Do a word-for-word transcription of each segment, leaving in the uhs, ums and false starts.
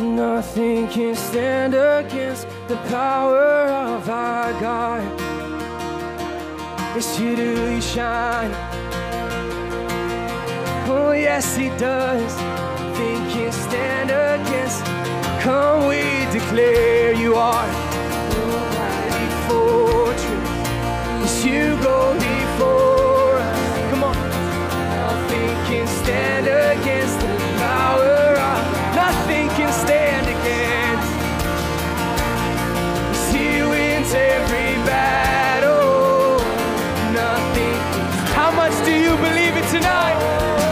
Nothing can stand against the power of our God. Yes, you do, you shine. Oh, yes, he does. Nothing can stand against. Come, we declare you are the mighty fortress. Yes, you go before us. Come on. Nothing can stand against the power of nothing can stand. Every battle, nothing. How much do you believe it tonight?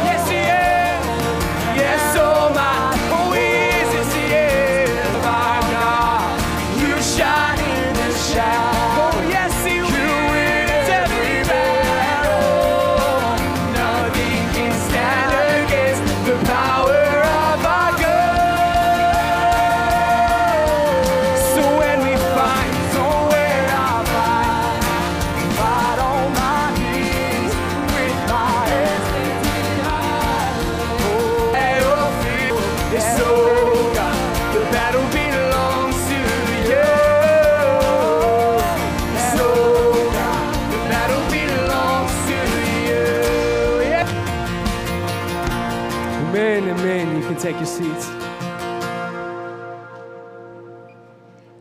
Yes, he is. Yes, oh my. Oh, is yes, he is. My God, you shine in the shadow. Oh, yes, he you wins every battle. Nothing can stand against the power of our God. So when we find take your seats.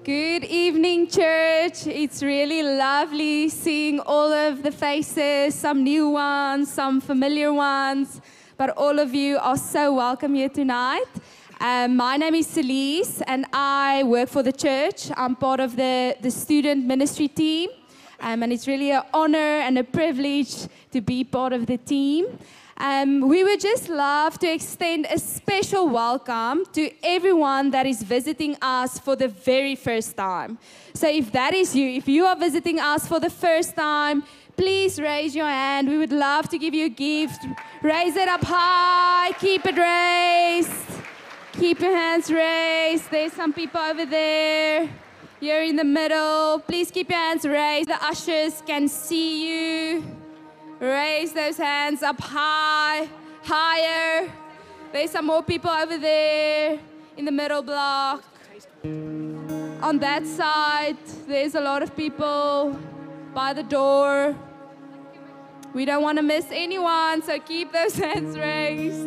Good evening, church. It's really lovely seeing all of the faces, some new ones, some familiar ones, but all of you are so welcome here tonight. Um, my name is Celise, and I work for the church. I'm part of the, the student ministry team, um, and it's really an honor and a privilege to be part of the team. Um, we would just love to extend a special welcome to everyone that is visiting us for the very first time. So if that is you, if you are visiting us for the first time, please raise your hand. We would love to give you a gift. Raise it up high. Keep it raised. Keep your hands raised. There's some people over there. You're in the middle. Please keep your hands raised. The ushers can see you. Raise those hands up high, higher. There's some more people over there in the middle block. On that side, there's a lot of people by the door. We don't want to miss anyone, so keep those hands raised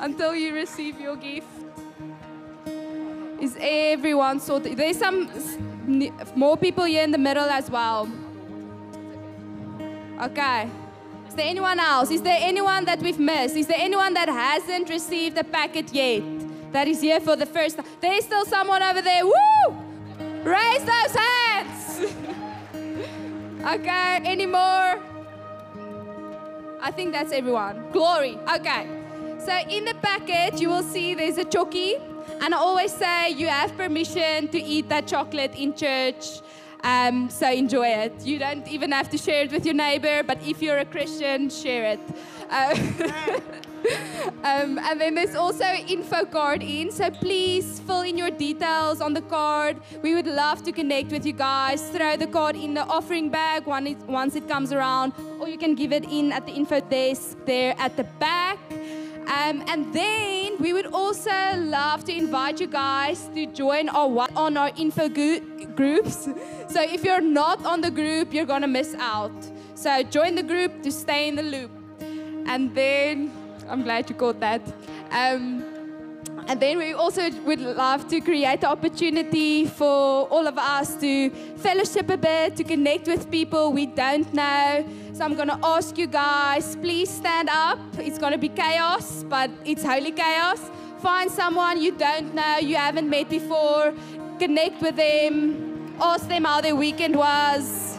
until you receive your gift. Is everyone sorted? There's some more people here in the middle as well. Okay. Is there anyone else? Is there anyone that we've missed? Is there anyone that hasn't received a packet yet? That is here for the first time? There's still someone over there. Woo! Raise those hands! Okay, any more? I think that's everyone. Glory. Okay. So in the packet, you will see there's a chockey. And I always say you have permission to eat that chocolate in church. Um, so enjoy it. You don't even have to share it with your neighbor, but if you're a Christian, share it. Uh, um, and then there's also an info card in, so please fill in your details on the card. We would love to connect with you guys. Throw the card in the offering bag once it comes around, or you can give it in at the info desk there at the back. Um, and then we would also love to invite you guys to join our on our info groups. So if you're not on the group, you're gonna miss out. So join the group to stay in the loop. And then, I'm glad you caught that. Um, and then we also would love to create the opportunity for all of us to fellowship a bit, to connect with people we don't know. So I'm going to ask you guys, please stand up. It's going to be chaos, but it's holy chaos. Find someone you don't know, you haven't met before. Connect with them. Ask them how their weekend was.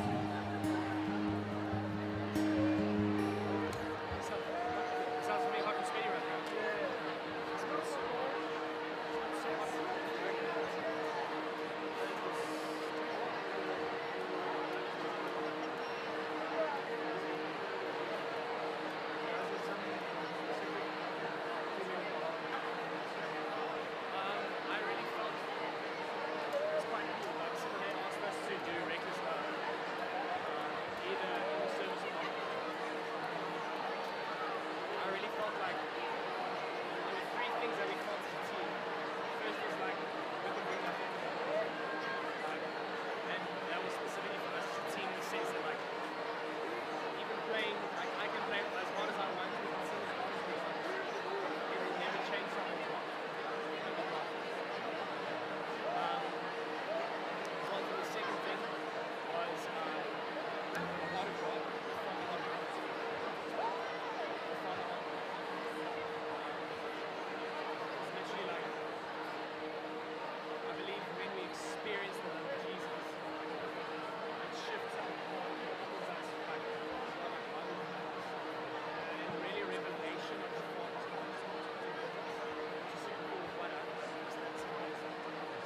felt like there were three things that we felt as a team. First was like, we could bring nothing to the world. Like, and that was specifically for us as a team in the sense that, like, even playing, like, I can play as hard as I want, we can sing as hard as we want. It will never change something. Um, so the second thing was uh, a lot of God. Experience the love of Jesus, it shifts our heart, it pulls us back to our own hearts, and really revelation of the heart is what is going to do. It's just cool what happens, it's that surprise that happens.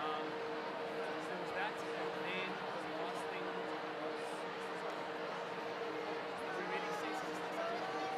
Um, so there was that, and then the last thing was, we really sense this as a team.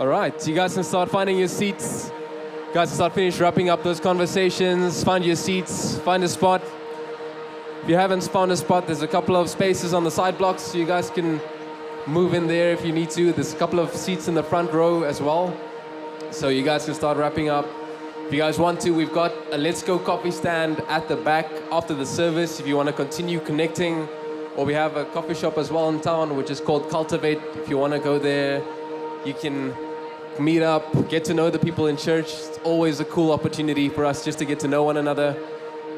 All right, you guys can start finding your seats. You guys can start finish wrapping up those conversations, find your seats, find a spot. If you haven't found a spot, there's a couple of spaces on the side blocks, so you guys can move in there if you need to. There's a couple of seats in the front row as well. So you guys can start wrapping up. If you guys want to, we've got a Let's Go Coffee stand at the back after the service if you want to continue connecting. Or we have a coffee shop as well in town, which is called Cultivate. If you want to go there, you can meet up, get to know the people in church. It's always a cool opportunity for us just to get to know one another.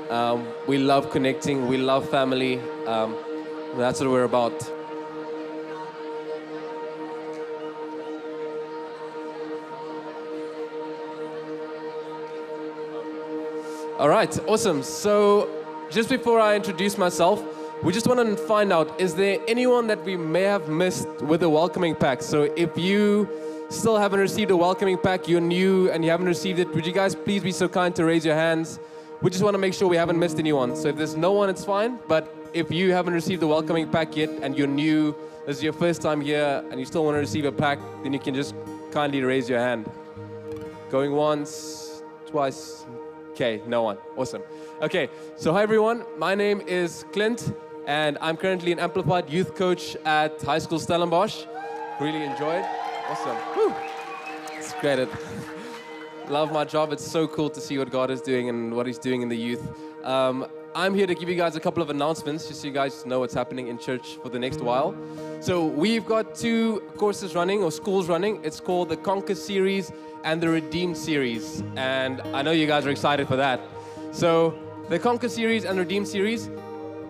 Um, we love connecting, we love family. Um, that's what we're about. All right, awesome. So just before I introduce myself, we just want to find out, is there anyone that we may have missed with a welcoming pack? So if you still haven't received a welcoming pack, you're new and you haven't received it, would you guys please be so kind to raise your hands? We just want to make sure we haven't missed anyone. So if there's no one, it's fine. But if you haven't received the welcoming pack yet and you're new, this is your first time here and you still want to receive a pack, then you can just kindly raise your hand. Going once, twice. Okay, no one. Awesome. Okay, so hi everyone. My name is Clint and I'm currently an Amplified Youth Coach at High School Stellenbosch. Really enjoyed. Awesome. Woo. It's great. Love my job. It's so cool to see what God is doing and what he's doing in the youth. Um, I'm here to give you guys a couple of announcements just so you guys know what's happening in church for the next while. So we've got two courses running or schools running. It's called the Conquer Series and the Redeemed Series. And I know you guys are excited for that. So the Conquer Series and Redeemed Series.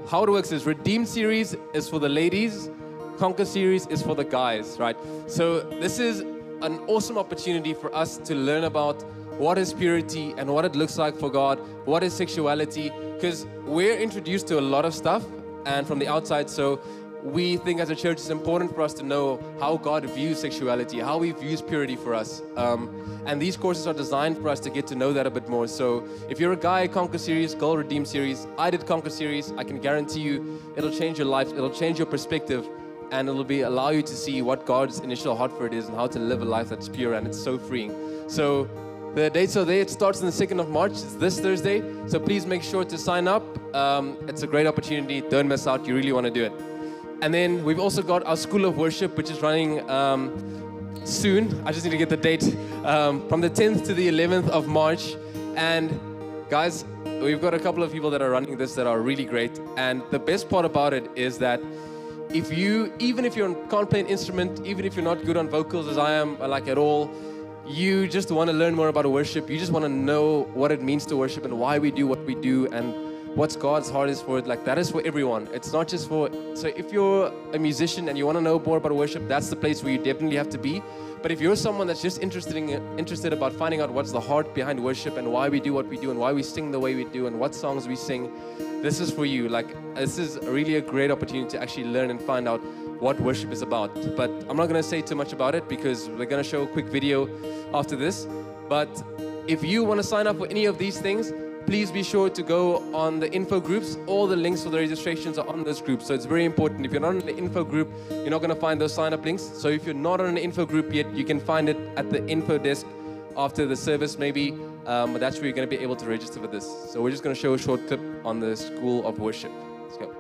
How it works is Redeemed Series is for the ladies, Conquer Series is for the guys, right? So this is an awesome opportunity for us to learn about what is purity and what it looks like for God, what is sexuality, because we're introduced to a lot of stuff and from the outside, so we think as a church it's important for us to know how God views sexuality, how he views purity for us. Um, and these courses are designed for us to get to know that a bit more. So if you're a guy, Conquer Series, girl, Redeem Series. I did Conquer Series. I can guarantee you it'll change your life, it'll change your perspective, and it'll be allow you to see what God's initial heart for it is and how to live a life that's pure, and it's so freeing. So the dates are there. It starts on the second of March. It's this Thursday. So please make sure to sign up. Um, it's a great opportunity. Don't miss out. You really want to do it. And then we've also got our School of Worship, which is running um, soon. I just need to get the date. Um, from the tenth to the eleventh of March. And guys, we've got a couple of people that are running this that are really great. And the best part about it is that if you, even if you can't play an instrument, even if you're not good on vocals as I am, like at all, you just want to learn more about worship. You just want to know what it means to worship and why we do what we do and what's God's heart is for it. Like, that is for everyone. It's not just for, so if you're a musician and you want to know more about worship, that's the place where you definitely have to be. But if you're someone that's just interested in, interested about finding out what's the heart behind worship and why we do what we do and why we sing the way we do and what songs we sing, this is for you. Like, this is really a great opportunity to actually learn and find out what worship is about. But I'm not going to say too much about it because we're going to show a quick video after this. But if you want to sign up for any of these things, please be sure to go on the info groups. All the links for the registrations are on those groups. So it's very important. If you're not in the info group, you're not going to find those sign-up links. So if you're not on an info group yet, you can find it at the info desk after the service maybe. Um, but that's where you're going to be able to register for this. So we're just going to show a short clip on the School of Worship. Let's go.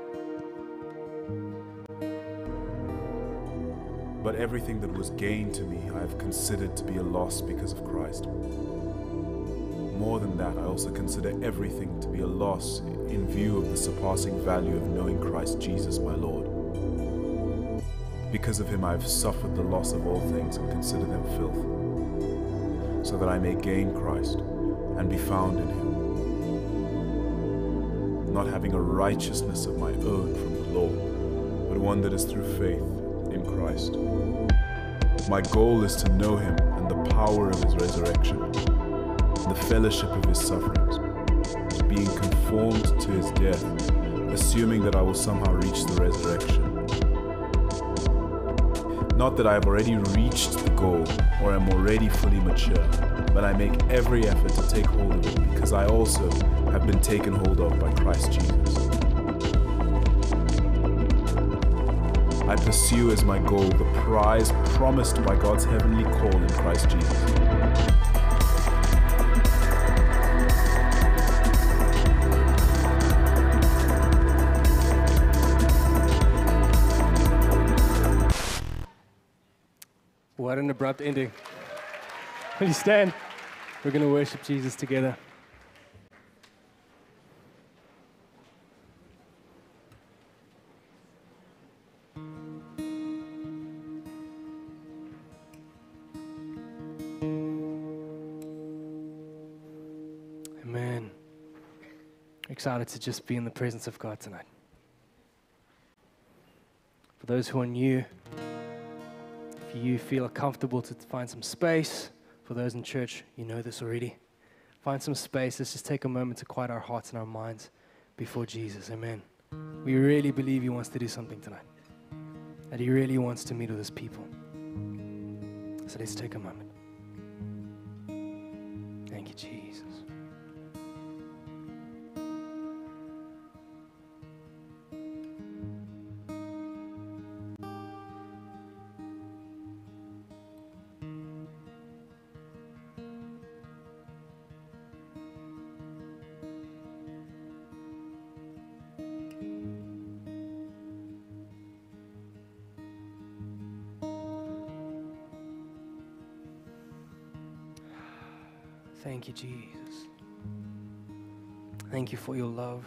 But everything that was gained to me, I have considered to be a loss because of Christ. More than that, I also consider everything to be a loss in view of the surpassing value of knowing Christ Jesus, my Lord. Because of him, I have suffered the loss of all things and consider them filth, so that I may gain Christ and be found in him, not having a righteousness of my own from the law, but one that is through faith in Christ. My goal is to know him and the power of his resurrection, the fellowship of his sufferings, being conformed to his death, assuming that I will somehow reach the resurrection. Not that I have already reached the goal or am already fully mature, but I make every effort to take hold of it because I also have been taken hold of by Christ Jesus. I pursue as my goal the prize promised by God's heavenly call in Christ Jesus. What an abrupt ending. Will you stand? We're going to worship Jesus together. Amen. Excited to just be in the presence of God tonight. For those who are new, if you feel comfortable to find some space, for those in church, you know this already. Find some space. Let's just take a moment to quiet our hearts and our minds before Jesus. Amen. We really believe he wants to do something tonight, that he really wants to meet with his people. So let's take a moment. Thank you, Jesus. Thank you, Jesus. Thank you for your love.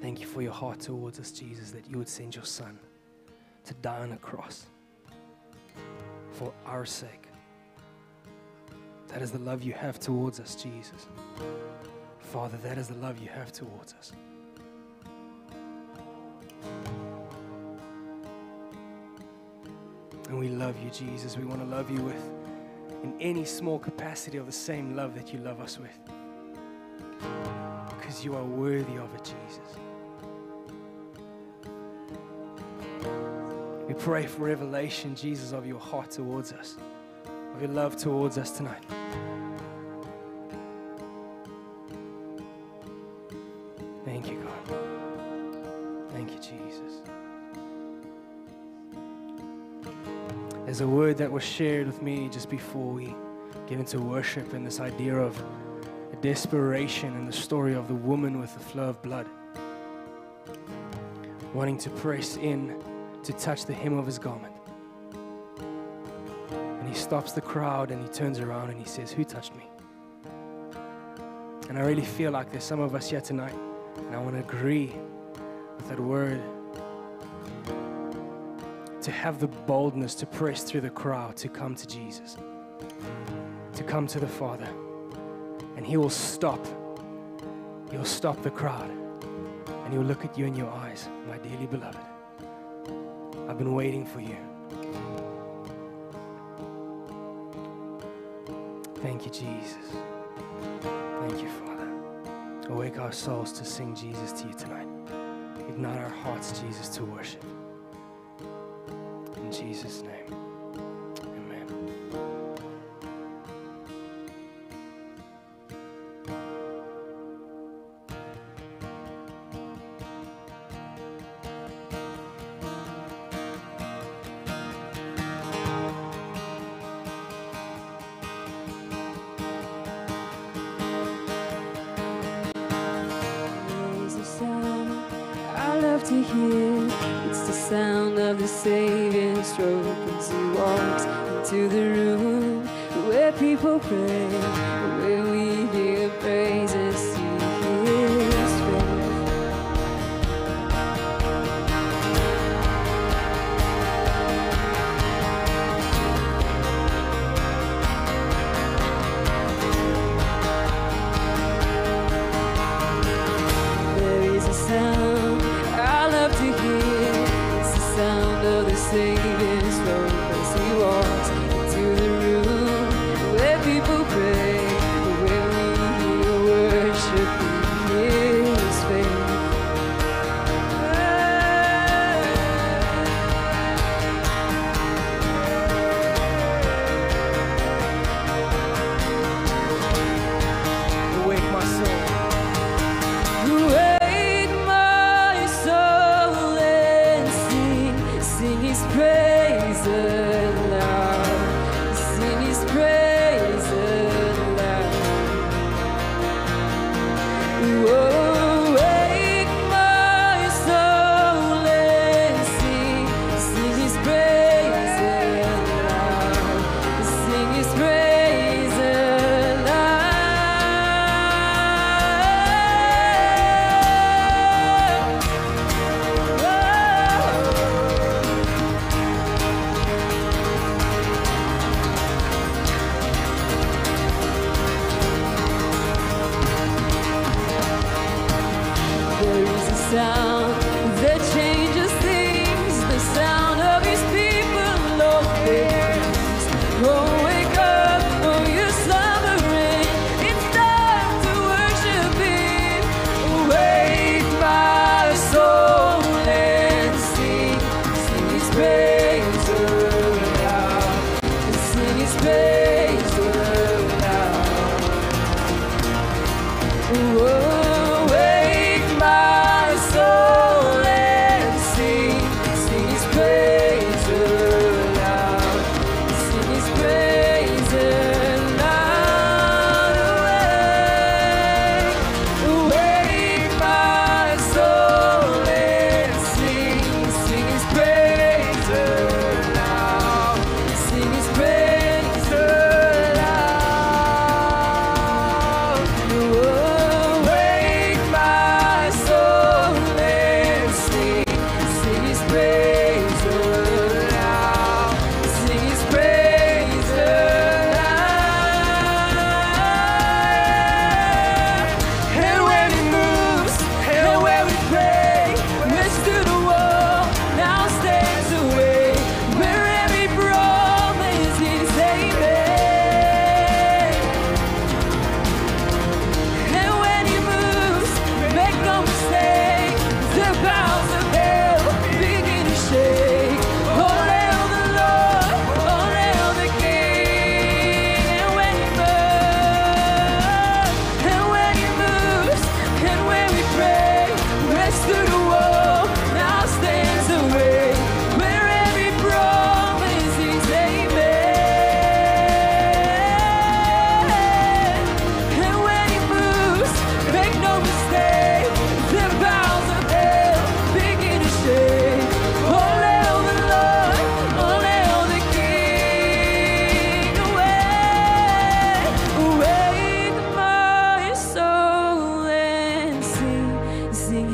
Thank you for your heart towards us, Jesus, that you would send your son to die on a cross for our sake. That is the love you have towards us, Jesus. Father, that is the love you have towards us. And we love you, Jesus. We want to love you with, in any small capacity, of the same love that you love us with. Because you are worthy of it, Jesus. We pray for revelation, Jesus, of your heart towards us, of your love towards us tonight. Thank you, God. Thank you, Jesus. There's a word that was shared with me just before we get into worship, and this idea of desperation and the story of the woman with the flow of blood, wanting to press in to touch the hem of his garment. And he stops the crowd and he turns around and he says, "Who touched me?" And I really feel like there's some of us here tonight, and I want to agree with that word, to have the boldness to press through the crowd, to come to Jesus, to come to the Father. And he will stop. He'll stop the crowd. And he'll look at you in your eyes. "My dearly beloved, I've been waiting for you. Thank you, Jesus. Thank you, Father." Awake our souls to sing Jesus to you tonight. Ignite our hearts, Jesus, to worship. In Jesus' name. Whoa. Awake my soul.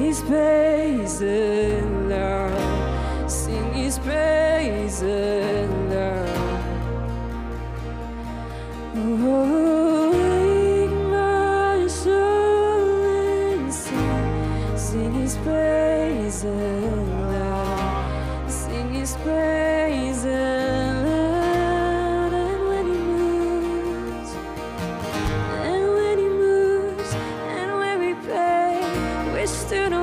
His praise and love. Sing His praise and love. Oh, wake my soul and sing. Sing His praise and love. Sing His praise and love. And when He moves, and when He moves, and when we pray, we stood on.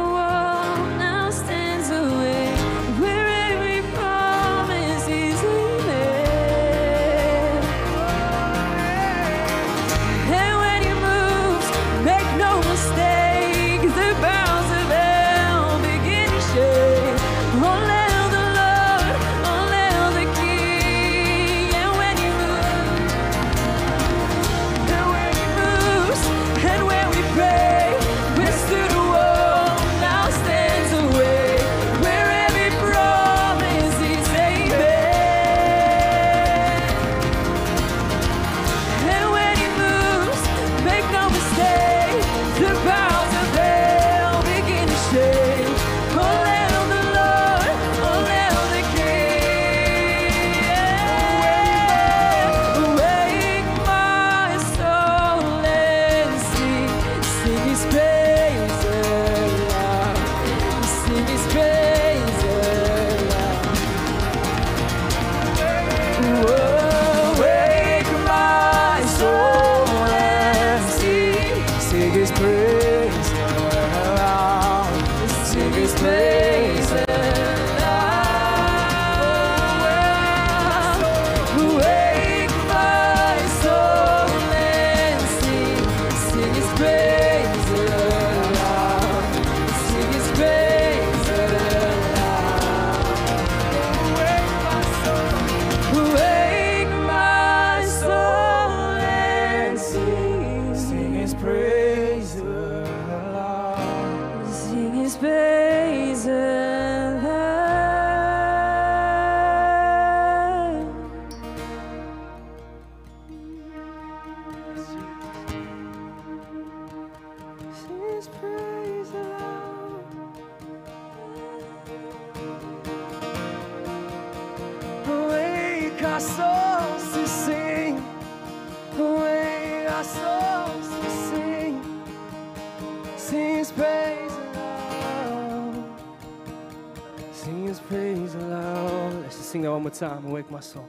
Time, awake my soul.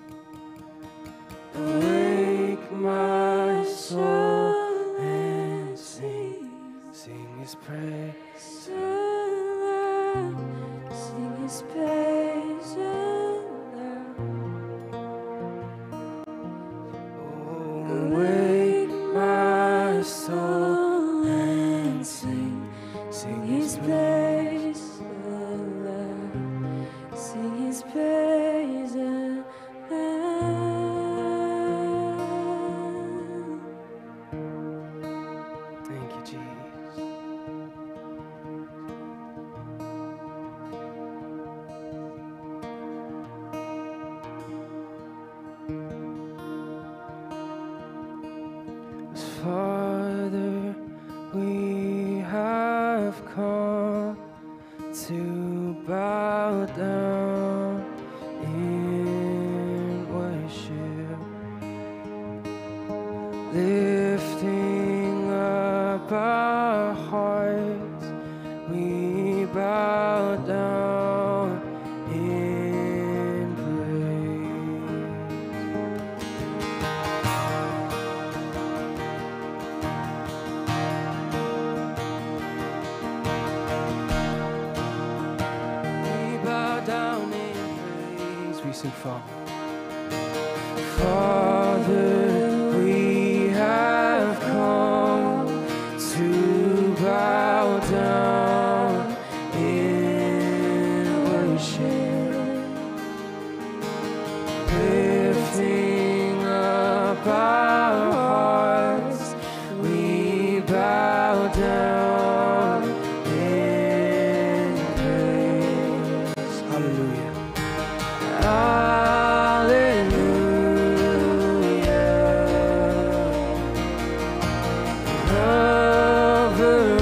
Awake my soul and sing, sing His praise. Sing His praise. Awake my soul and sing, sing His praise. Sing His praise. Over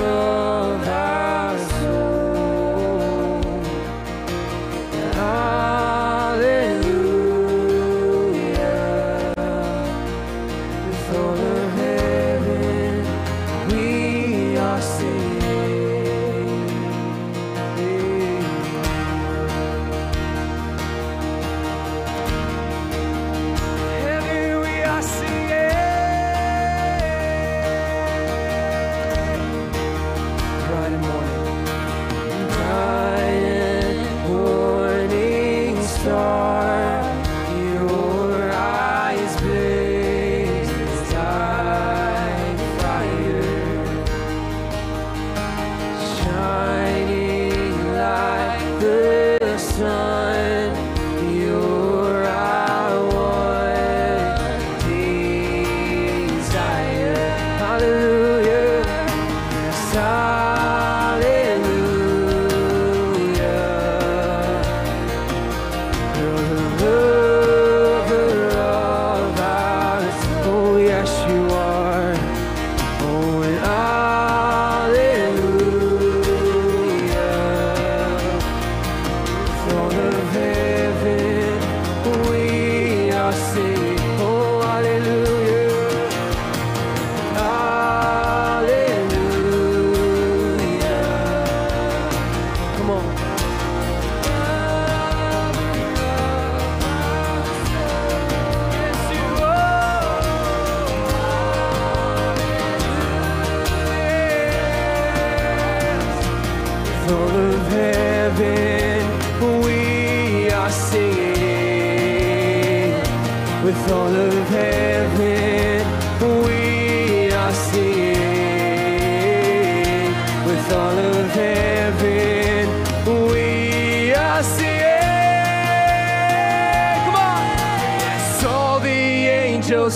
all thy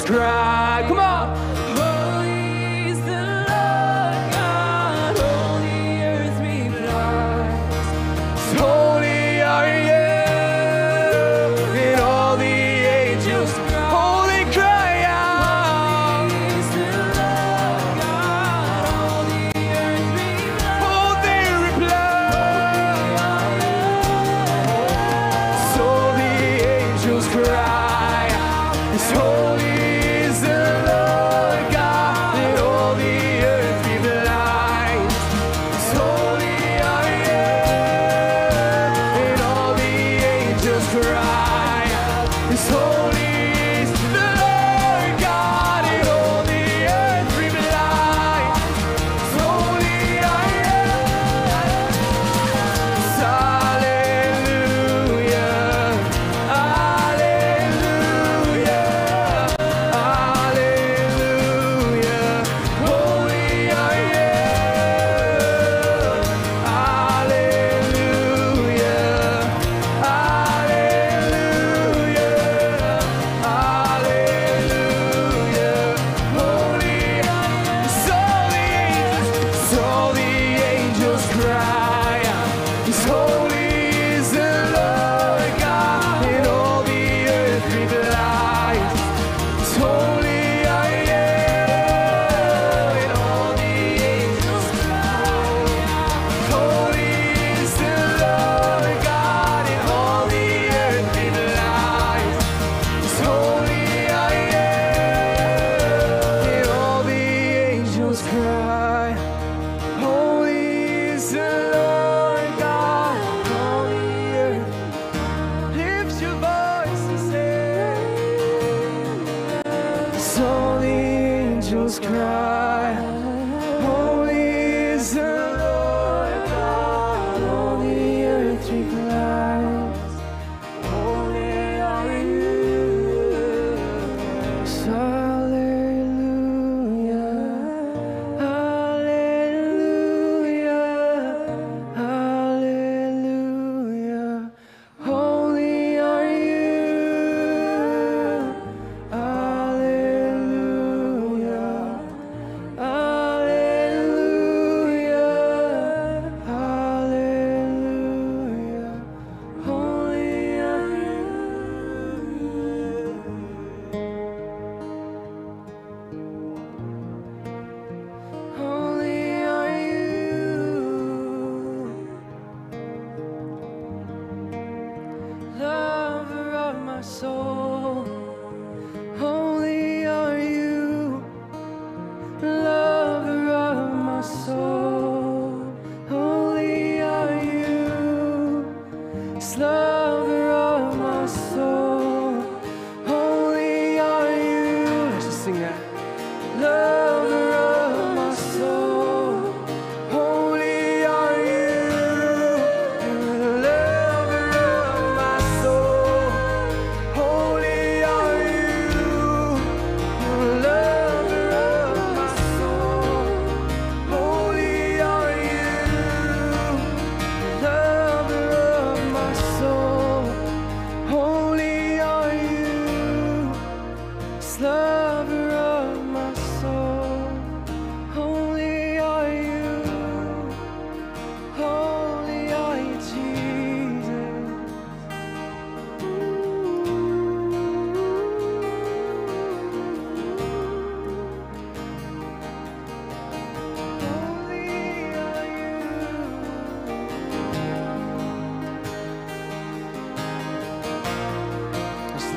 Cry, as holy is the Lord.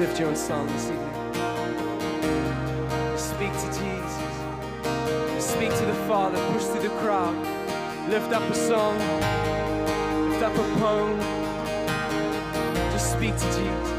lift your own song this evening. Speak to Jesus. Speak to the Father. Push through the crowd. Lift up a song. Lift up a poem. Just speak to Jesus.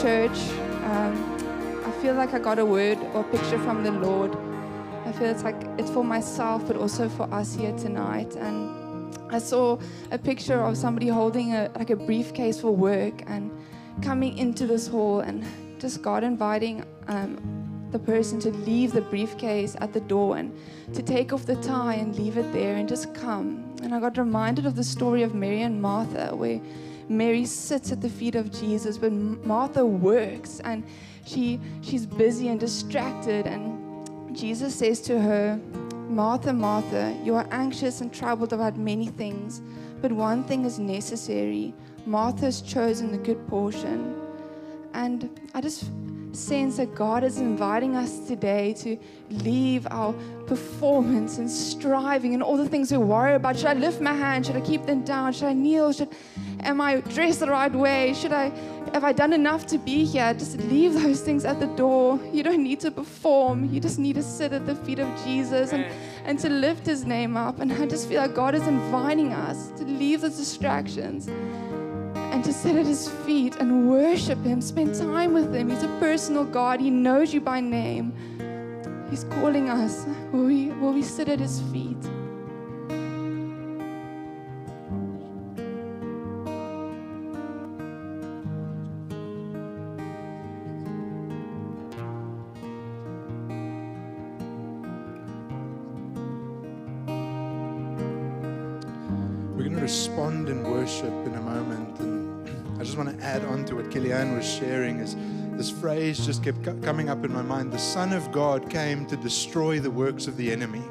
Church, um, I feel like I got a word or a picture from the Lord. I feel it's like it's for myself, but also for us here tonight. And I saw a picture of somebody holding a, like a briefcase for work and coming into this hall, and just God inviting um, the person to leave the briefcase at the door and to take off the tie and leave it there and just come. And I got reminded of the story of Mary and Martha, where Mary sits at the feet of Jesus, but Martha works and she she's busy and distracted, and Jesus says to her, "Martha, Martha, you are anxious and troubled about many things, but one thing is necessary. Martha's chosen the good portion." And I just sense that God is inviting us today to leave our performance and striving and all the things we worry about. Should I lift my hand? Should I keep them down? Should I kneel? Should, am I dressed the right way? Should I, have I done enough to be here? Just leave those things at the door. You don't need to perform. You just need to sit at the feet of Jesus and, and to lift his name up. And I just feel like God is inviting us to leave the distractions and to sit at his feet and worship him, spend time with him. He's a personal God. He knows you by name. He's calling us. Will we, will we sit at his feet? We're going to respond in worship in a moment, and I just want to add on to what Kilian was sharing. Is this phrase just kept coming up in my mind. The Son of God came to destroy the works of the enemy.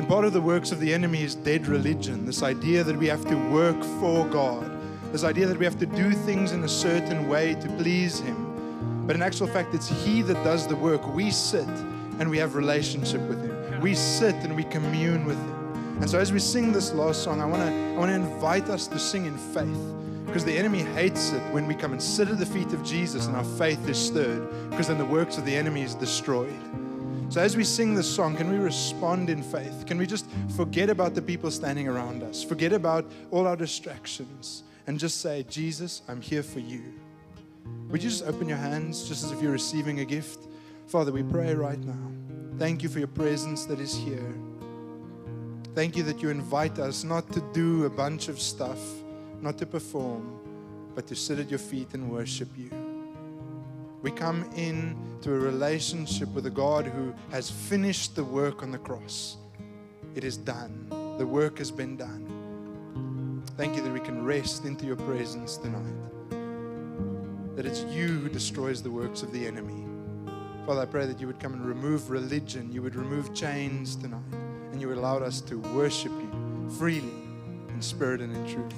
And part of the works of the enemy is dead religion, this idea that we have to work for God, this idea that we have to do things in a certain way to please Him. But in actual fact, it's He that does the work. We sit and we have relationship with Him. We sit and we commune with Him. And so as we sing this last song, I want to I want to invite us to sing in faith, because the enemy hates it when we come and sit at the feet of Jesus and our faith is stirred, because then the works of the enemy is destroyed. So as we sing this song, can we respond in faith? Can we just forget about the people standing around us? Forget about all our distractions and just say, Jesus, I'm here for you. Would you just open your hands just as if you're receiving a gift? Father, we pray right now. Thank you for your presence that is here. Thank you that you invite us not to do a bunch of stuff, not to perform, but to sit at your feet and worship you. We come in to a relationship with a God who has finished the work on the cross. It is done. The work has been done. Thank you that we can rest into your presence tonight, that it's you who destroys the works of the enemy. Father, I pray that you would come and remove religion. You would remove chains tonight. And you allowed us to worship you freely in spirit and in truth.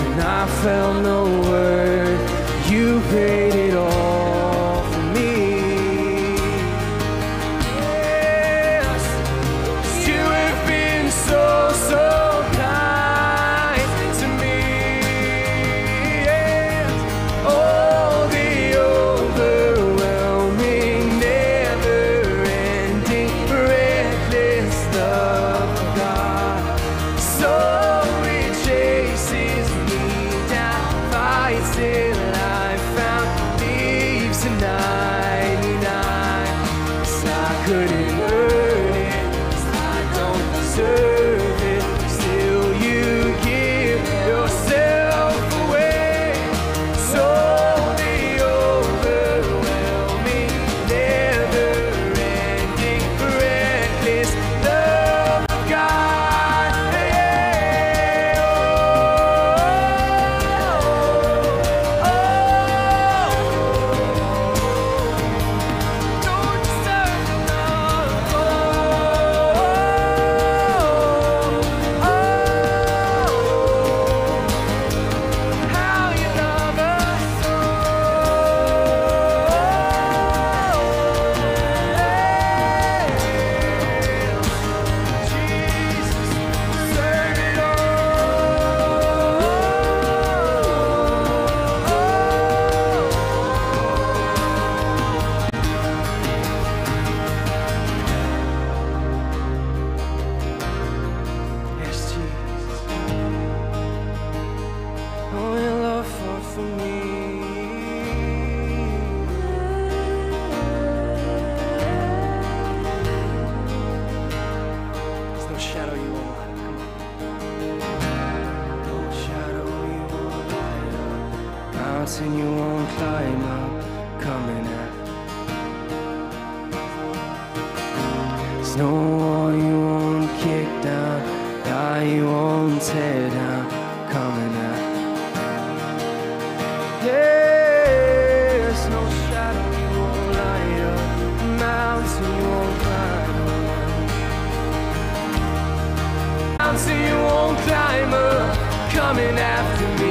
Till I found mountain you won't climb up, coming up. There's no wall you won't kick down, die you won't tear down, coming up. There's no shadow you won't light up, mountain you won't climb up. Mountain you won't climb up, coming after me.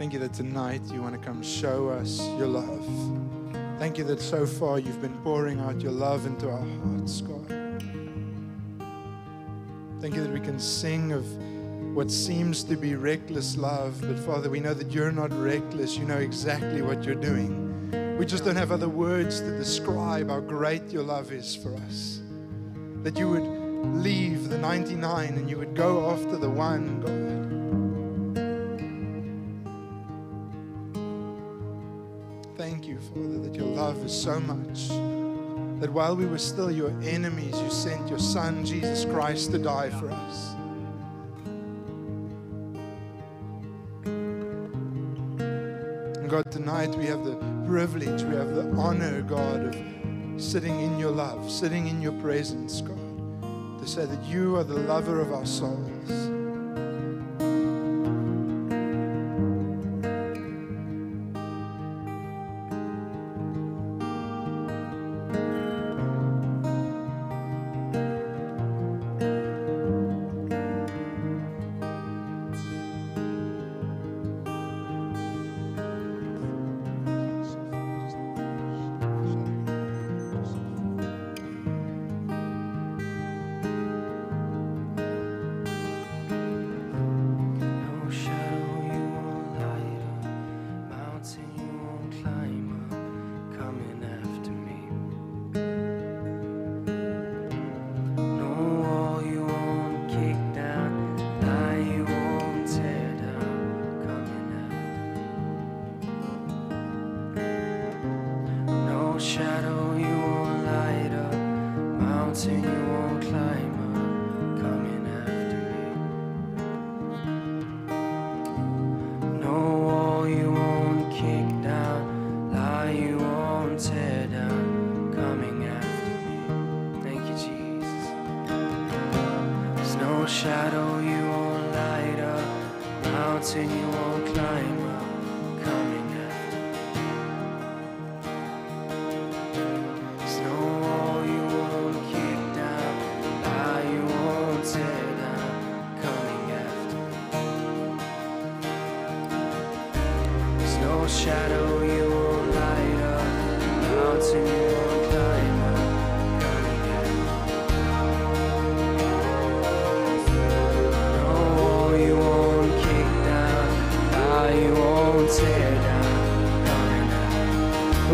Thank you that tonight you want to come show us your love. Thank you that so far you've been pouring out your love into our hearts, God. Thank you that we can sing of what seems to be reckless love, but Father, we know that you're not reckless. You know exactly what you're doing. We just don't have other words to describe how great your love is for us. That you would leave the ninety-nine and you would go after the one, God. Thank you, Father, that your love is so much that while we were still your enemies, you sent your Son, Jesus Christ, to die for us. And God, tonight we have the privilege, we have the honor, God, of sitting in your love, sitting in your presence, God, to say that you are the lover of our souls.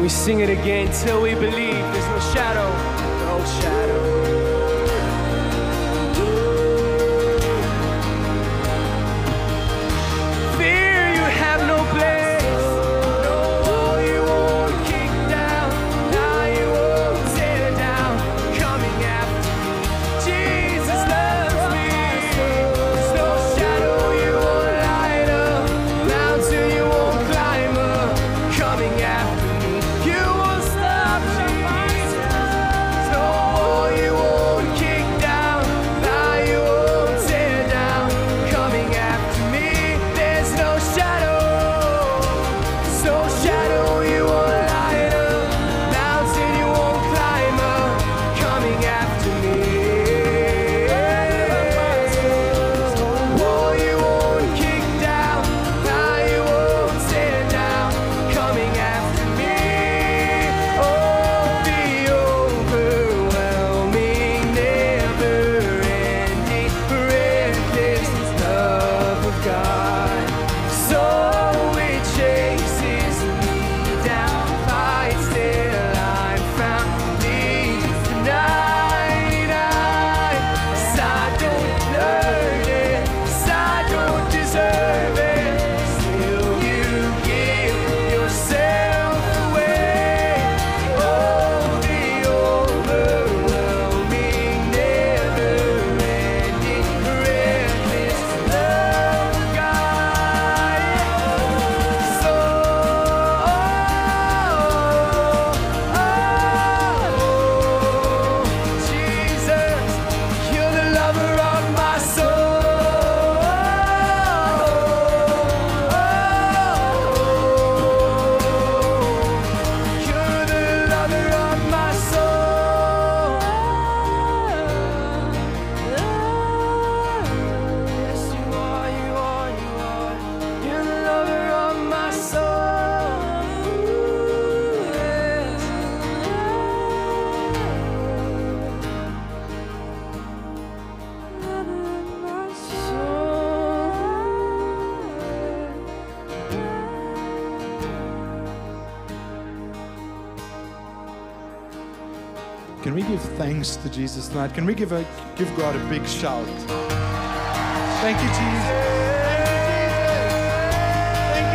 Sing it again till we believe. There's no shadow, no shadow. Fear, you have no place. No, you won't kick down. Now you won't tear down. Coming after me. Jesus loves me. There's no shadow you won't light up. Mountain you won't climb up. Coming after me. You won't stop, Jesus. No, you won't. Can we give thanks to Jesus tonight? Can we give a give God a big shout? Thank you, Jesus. Thank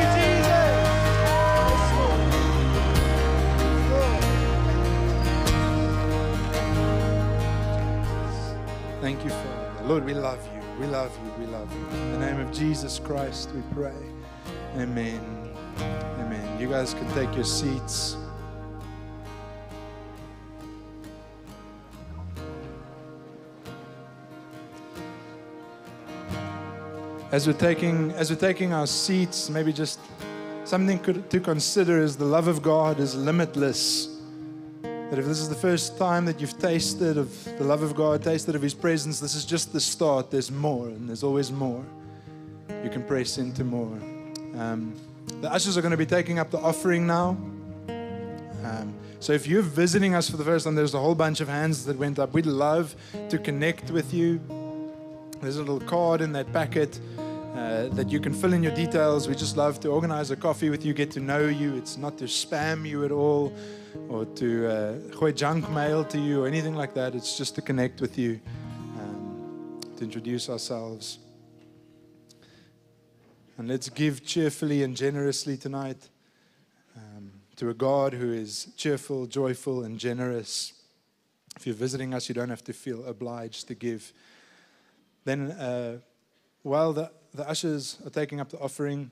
you, Jesus. Thank you, Father. Lord, we love you. We love you. We love you. In the name of Jesus Christ, we pray. Amen. Amen. You guys can take your seats. As we're taking, as we're taking our seats, maybe just something could, to consider is the love of God is limitless. That if this is the first time that you've tasted of the love of God, tasted of His presence, this is just the start. There's more, and there's always more. You can press into more. Um, the ushers are going to be taking up the offering now. Um, so if you're visiting us for the first time, there's a whole bunch of hands that went up. We'd love to connect with you. There's a little card in that packet uh, that you can fill in your details. We just love to organize a coffee with you, get to know you. It's not to spam you at all or to uh, gooi junk mail to you or anything like that. It's just to connect with you, um, to introduce ourselves. And let's give cheerfully and generously tonight um, to a God who is cheerful, joyful, and generous. If you're visiting us, you don't have to feel obliged to give. Then uh, while the, the ushers are taking up the offering,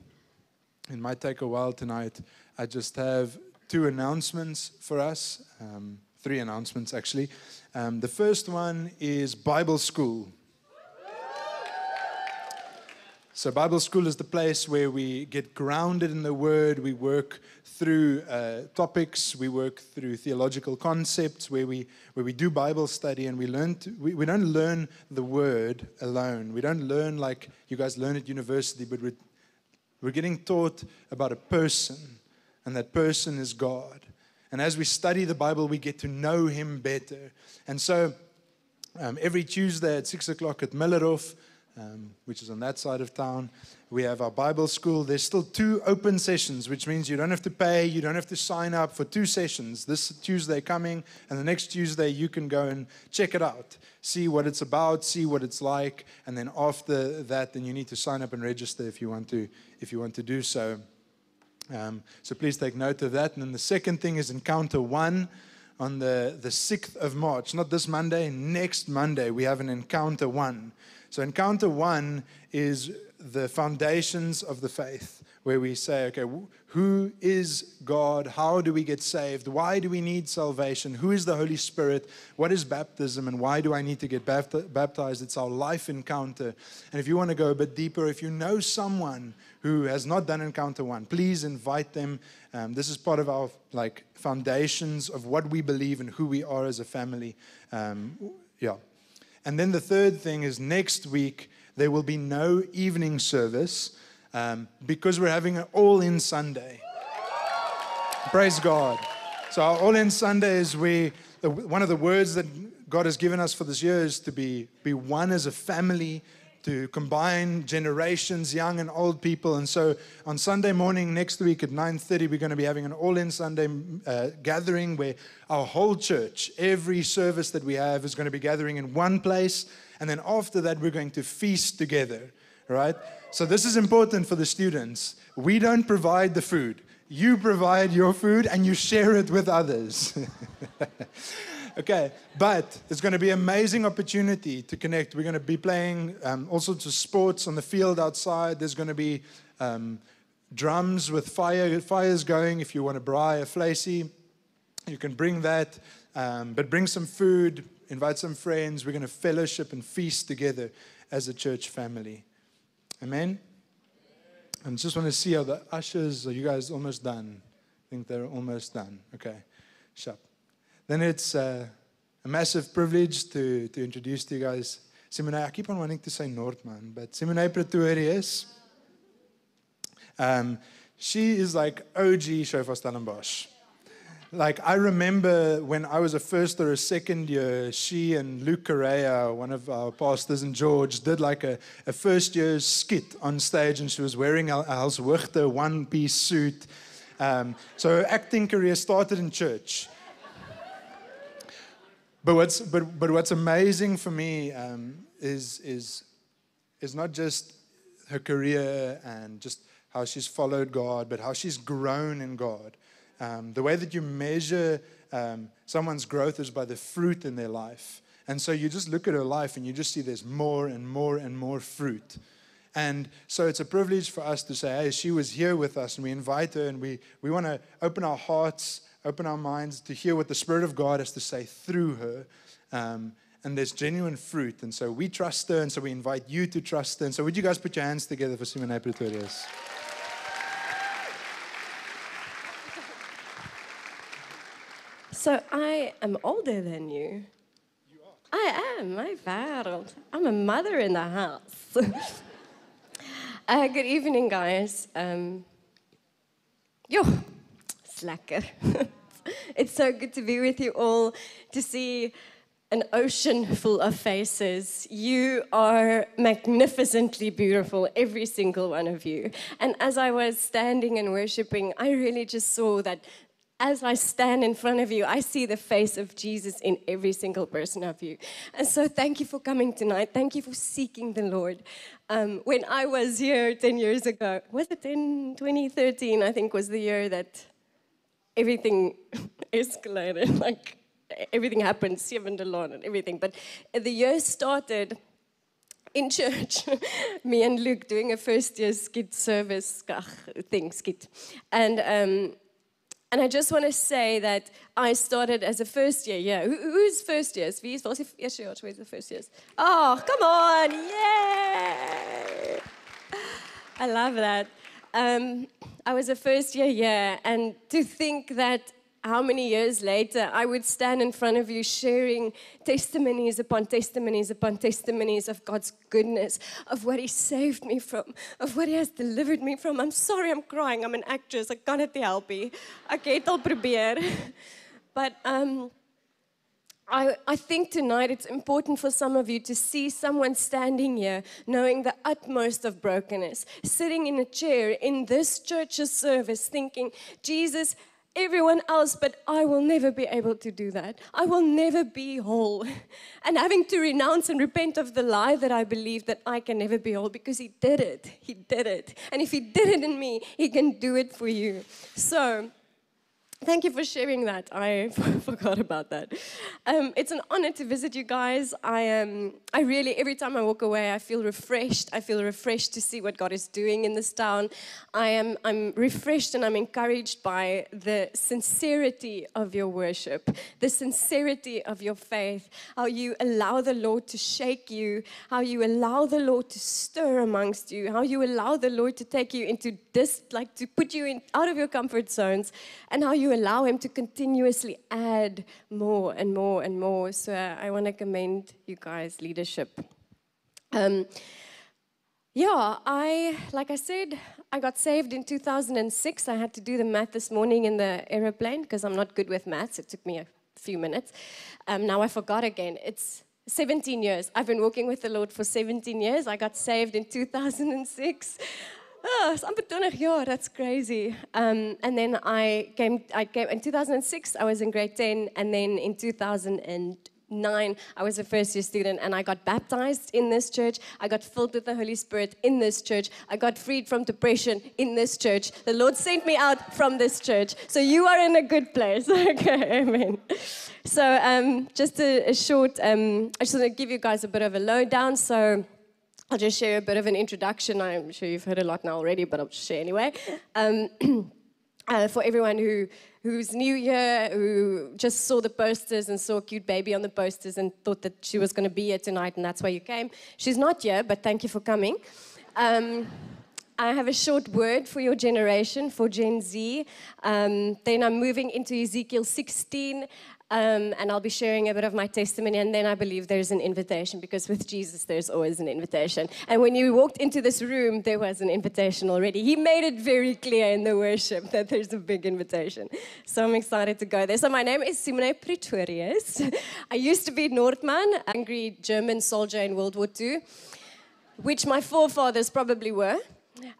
it might take a while tonight, I just have two announcements for us, um, three announcements actually. Um, the first one is Bible School. So Bible School is the place where we get grounded in the Word. We work through uh, topics. We work through theological concepts where we, where we do Bible study and we learn. To, we, we don't learn the Word alone. We don't learn like you guys learn at university, but we're, we're getting taught about a person, and that person is God. And as we study the Bible, we get to know Him better. And so um, every Tuesday at six o'clock at Millerhof, Um, which is on that side of town, we have our Bible School. There's still two open sessions, which means you don't have to pay, you don't have to sign up for two sessions. This Tuesday coming, and the next Tuesday you can go and check it out, see what it's about, see what it's like, and then after that, then you need to sign up and register if you want to, if you want to do so. Um, so please take note of that. And then the second thing is Encounter One. On the, the sixth of March, not this Monday, next Monday, we have an Encounter One. So Encounter One is the foundations of the faith, where we say, okay, who is God? How do we get saved? Why do we need salvation? Who is the Holy Spirit? What is baptism? And why do I need to get baptized? It's our life encounter. And if you want to go a bit deeper, if you know someone who has not done Encounter One, please invite them. Um, this is part of our like foundations of what we believe and who we are as a family. Um, yeah. And then the third thing is next week, there will be no evening service um, because we're having an all-in Sunday. Praise God. So our all-in Sunday is where the, one of the words that God has given us for this year is to be, be one as a family, to combine generations, young and old people. And so on Sunday morning next week at nine thirty, we're going to be having an all-in Sunday uh, gathering where our whole church, every service that we have, is going to be gathering in one place. And then after that, we're going to feast together, right? So this is important for the students. We don't provide the food. You provide your food and you share it with others. Okay, but it's going to be an amazing opportunity to connect. We're going to be playing um, all sorts of sports on the field outside. There's going to be um, drums with fire, fires going. If you want to braai a fleecy, you can bring that. Um, but bring some food, invite some friends. We're going to fellowship and feast together as a church family. Amen? I just want to see how the ushers, are you guys almost done? I think they're almost done. Okay, sharp. Then it's uh, a massive privilege to, to introduce to you guys Simone. I keep on wanting to say Noordman, but Simone Pretorius. Um, she is like O G Shofar Stellenbosch. Like I remember when I was a first or a second year, she and Luke Correa, one of our pastors in George, did like a, a first year skit on stage, and she was wearing a Halswichter one piece suit. Um, so her acting career started in church. But what's but but what's amazing for me um, is is is not just her career and just how she's followed God, but how she's grown in God. Um, the way that you measure um, someone's growth is by the fruit in their life. And so you just look at her life and you just see there's more and more and more fruit. And so it's a privilege for us to say, hey, she was here with us, and we invite her, and we, we want to open our hearts, open our minds to hear what the Spirit of God has to say through her. Um, and there's genuine fruit. And so we trust her, and so we invite you to trust her. And so would you guys put your hands together for Simone Pretorius? So I am older than you. You are. I am. My God. I'm a mother in the house. Uh, good evening, guys. Um, yo, slacker. It's so good to be with you all, to see an ocean full of faces. You are magnificently beautiful, every single one of you. And as I was standing and worshiping, I really just saw that as I stand in front of you, I see the face of Jesus in every single person of you. And so thank you for coming tonight. Thank you for seeking the Lord. Um, when I was here ten years ago, was it in twenty thirteen, I think, was the year that everything escalated, like everything happened, seven to Lord and everything. But the year started in church, me and Luke doing a first-year skit service thing, skit. And... Um, And I just want to say that I started as a first year, yeah. Who, who's first years? Who's the first years? Oh, come on, yay! I love that. Um, I was a first year, yeah. And to think that how many years later I would stand in front of you sharing testimonies upon testimonies upon testimonies of God's goodness, of what He saved me from, of what He has delivered me from. I'm sorry I'm crying. I'm an actress. I can't help it. Okay, I'll probeer. But um, I, I think tonight it's important for some of you to see someone standing here knowing the utmost of brokenness, sitting in a chair in this church's service thinking, Jesus, everyone else, but I will never be able to do that. I will never be whole. And having to renounce and repent of the lie that I believe that I can never be whole, because He did it. He did it. And if He did it in me, He can do it for you. So thank you for sharing that. I forgot about that. Um, it's an honor to visit you guys. I, um, I really, every time I walk away, I feel refreshed. I feel refreshed to see what God is doing in this town. I am, I'm refreshed and I'm encouraged by the sincerity of your worship, the sincerity of your faith, how you allow the Lord to shake you, how you allow the Lord to stir amongst you, how you allow the Lord to take you into this, like to put you in, out of your comfort zones, and how you allow Him to continuously add more and more and more. So uh, I want to commend you guys' leadership. Um, yeah, I, like I said, I got saved in two thousand six. I had to do the math this morning in the aeroplane because I'm not good with maths. It took me a few minutes. Um, now I forgot again. It's seventeen years. I've been walking with the Lord for seventeen years. I got saved in two thousand six. Oh, that's crazy. Um, and then I came, I came, in two thousand six, I was in grade ten, and then in two thousand nine, I was a first-year student, and I got baptized in this church. I got filled with the Holy Spirit in this church. I got freed from depression in this church. The Lord sent me out from this church. So you are in a good place. Okay, amen. So um, just a, a short, um, I just want to give you guys a bit of a lowdown. So I'll just share a bit of an introduction. I'm sure you've heard a lot now already, but I'll just share anyway. Um, uh, for everyone who who's new here, who just saw the posters and saw a cute baby on the posters and thought that she was going to be here tonight and that's why you came. She's not here, but thank you for coming. Um, I have a short word for your generation, for Gen Z. Um, then I'm moving into Ezekiel sixteen. Um, and I'll be sharing a bit of my testimony, and then I believe there's an invitation, because with Jesus there's always an invitation. And when you walked into this room, there was an invitation already. He made it very clear in the worship that there's a big invitation. So I'm excited to go there. So my name is Simone Pretorius. I used to be Nordman, an angry German soldier in World War Two, which my forefathers probably were.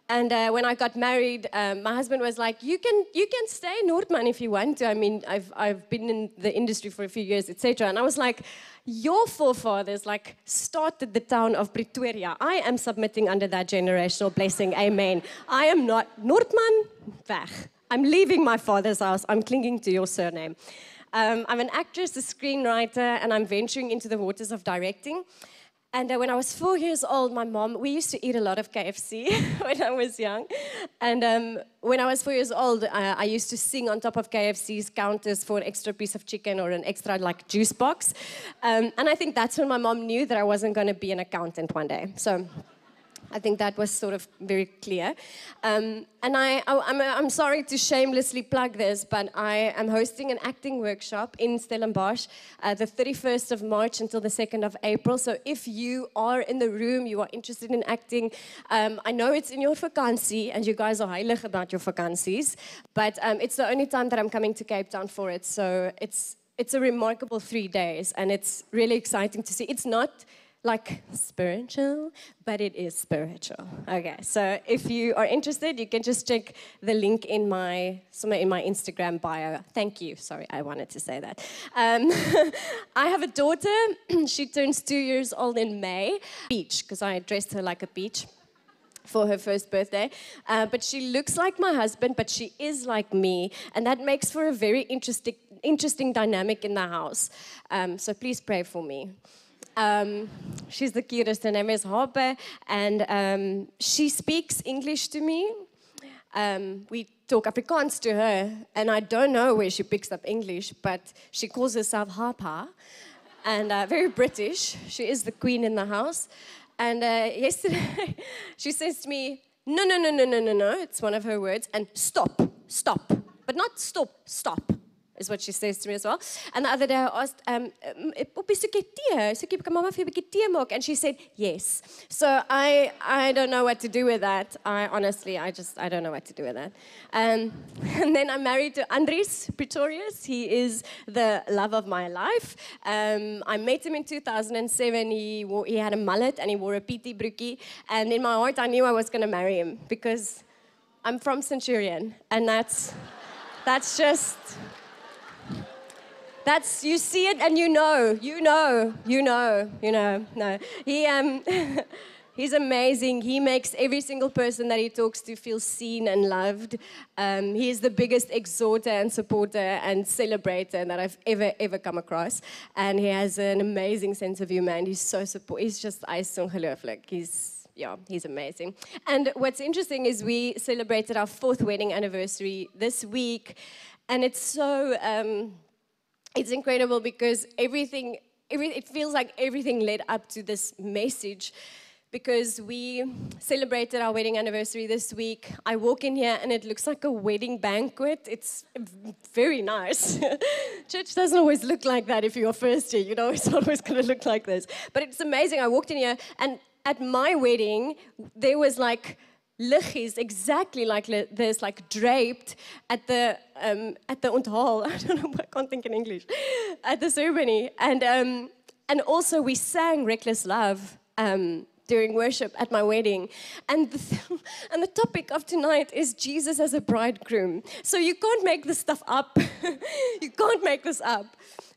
And uh, when I got married, um, my husband was like, you can you can stay in Noordman if you want to. I mean, I've, I've been in the industry for a few years, et cetera. And I was like, your forefathers like started the town of Pretoria. I am submitting under that generational blessing, amen. I am not Noordman, weg. I'm leaving my father's house. I'm clinging to your surname. Um, I'm an actress, a screenwriter, and I'm venturing into the waters of directing. And uh, when I was four years old, my mom, we used to eat a lot of K F C when I was young. And um, when I was four years old, I, I used to sing on top of K F C's counters for an extra piece of chicken or an extra like juice box. Um, and I think that's when my mom knew that I wasn't going to be an accountant one day. So I think that was sort of very clear. Um, and I, I, I'm, I'm sorry to shamelessly plug this, but I am hosting an acting workshop in Stellenbosch uh, the thirty-first of March until the second of April. So if you are in the room, you are interested in acting, um, I know it's in your vakansie, and you guys are heilig about your vakansies, but um, it's the only time that I'm coming to Cape Town for it. So it's, it's a remarkable three days, and it's really exciting to see. It's not like spiritual, but it is spiritual. Okay, so if you are interested, you can just check the link in my somewhere in my Instagram bio. Thank you. Sorry, I wanted to say that. Um, I have a daughter. She turns two years old in May. Peach, because I dressed her like a peach for her first birthday. Uh, but she looks like my husband, but she is like me, and that makes for a very interesting interesting dynamic in the house. Um, so please pray for me. Um, she's the cutest, her name is Harper, and um, she speaks English to me. Um, we talk Afrikaans to her, and I don't know where she picks up English, but she calls herself Harper, and uh, very British. She is the queen in the house. And uh, yesterday, she says to me, no, no, no, no, no, no, no, it's one of her words, and stop, stop, but not stop, stop. Is what she says to me as well. And the other day I asked, um, and she said, yes. So I, I don't know what to do with that. I honestly, I just, I don't know what to do with that. Um, and then I'm married to Andries Pretorius. He is the love of my life. Um, I met him in two thousand seven. He, wore, he had a mullet and he wore a piti broekie. And in my heart, I knew I was going to marry him because I'm from Centurion. And that's, that's just... That's, you see it and you know, you know, you know, you know, no. He, um, he's amazing. He makes every single person that he talks to feel seen and loved. Um, he is the biggest exhorter and supporter and celebrator that I've ever, ever come across. And he has an amazing sense of humor, and he's so support. He's just, he's yeah, he's amazing. And what's interesting is we celebrated our fourth wedding anniversary this week, and it's so... Um, It's incredible because everything, every, it feels like everything led up to this message, because we celebrated our wedding anniversary this week. I walk in here and it looks like a wedding banquet. It's very nice. Church doesn't always look like that if you're first year, you know, it's always going to look like this. But it's amazing. I walked in here, and at my wedding, there was like liggies, exactly like this, like draped at the um, at the onthal. I don't know, I can't think in English. At the ceremony, and um, and also we sang "Reckless Love" um, during worship at my wedding, and the th and the topic of tonight is Jesus as a bridegroom. So you can't make this stuff up. You can't make this up.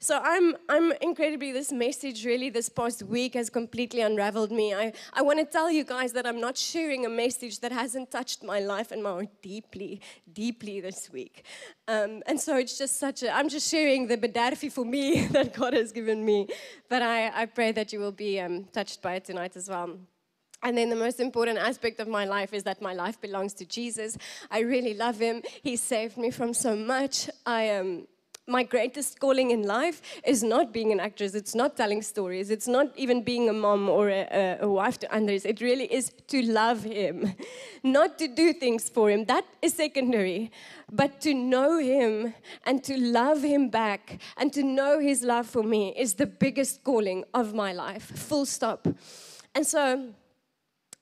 So I'm, I'm incredibly, this message really this past week has completely unraveled me. I, I want to tell you guys that I'm not sharing a message that hasn't touched my life and my heart deeply, deeply this week. Um, and so it's just such a, I'm just sharing the bedarfi for me that God has given me. But I, I pray that you will be um, touched by it tonight as well. And then the most important aspect of my life is that my life belongs to Jesus. I really love him. He saved me from so much. I am... Um, My greatest calling in life is not being an actress, it's not telling stories, it's not even being a mom or a, a wife to Andries. It really is to love him, not to do things for him. That is secondary. But to know him and to love him back and to know his love for me is the biggest calling of my life, full stop. And so...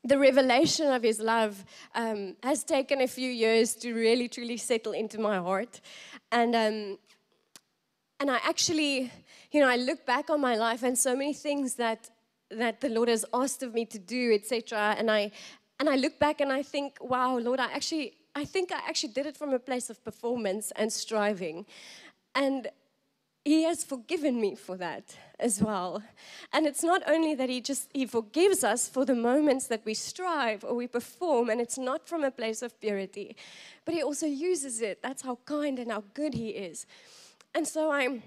the revelation of his love um, has taken a few years to really, truly settle into my heart. And um, and I actually, you know, I look back on my life and so many things that, that the Lord has asked of me to do, et cetera. And I, And I look back and I think, wow, Lord, I actually, I think I actually did it from a place of performance and striving. And He has forgiven me for that as well. And it's not only that he just, he forgives us for the moments that we strive or we perform, and it's not from a place of purity, but he also uses it. That's how kind and how good he is. And so I'm,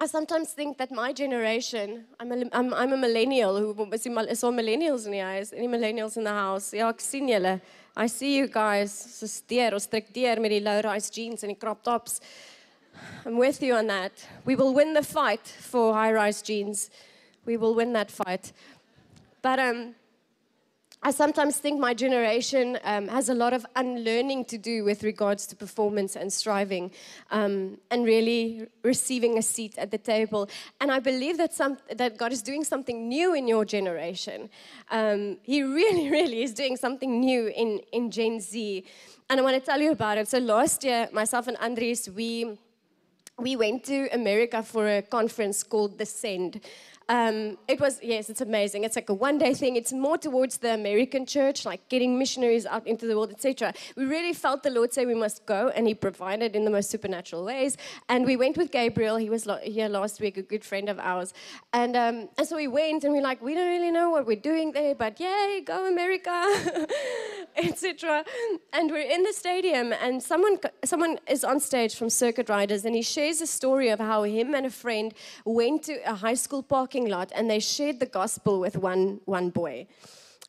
I sometimes think that my generation, I'm a, I'm, I'm a millennial, who I saw millennials in the eyes, any millennials in the house, ja, ek sien julle. I see you guys, steer or strikteer met die low-rise jeans and die crop tops. I'm with you on that. We will win the fight for high-rise jeans. We will win that fight. But um, I sometimes think my generation um, has a lot of unlearning to do with regards to performance and striving um, and really receiving a seat at the table. And I believe that, some, that God is doing something new in your generation. Um, he really, really is doing something new in, in Gen Z. And I want to tell you about it. So last year, myself and Andries, we... We went to America for a conference called The Send. Um, it was, yes, it's amazing. It's like a one-day thing. It's more towards the American church, like getting missionaries out into the world, et cetera. We really felt the Lord say we must go, and he provided in the most supernatural ways. And we went with Gabriel. He was here last week, a good friend of ours. And, um, and so we went, and we're like, we don't really know what we're doing there, but yay, go America, et cetera. And we're in the stadium, and someone, someone is on stage from Circuit Riders, and he shares a story of how him and a friend went to a high school park lot, and they shared the gospel with one, one boy.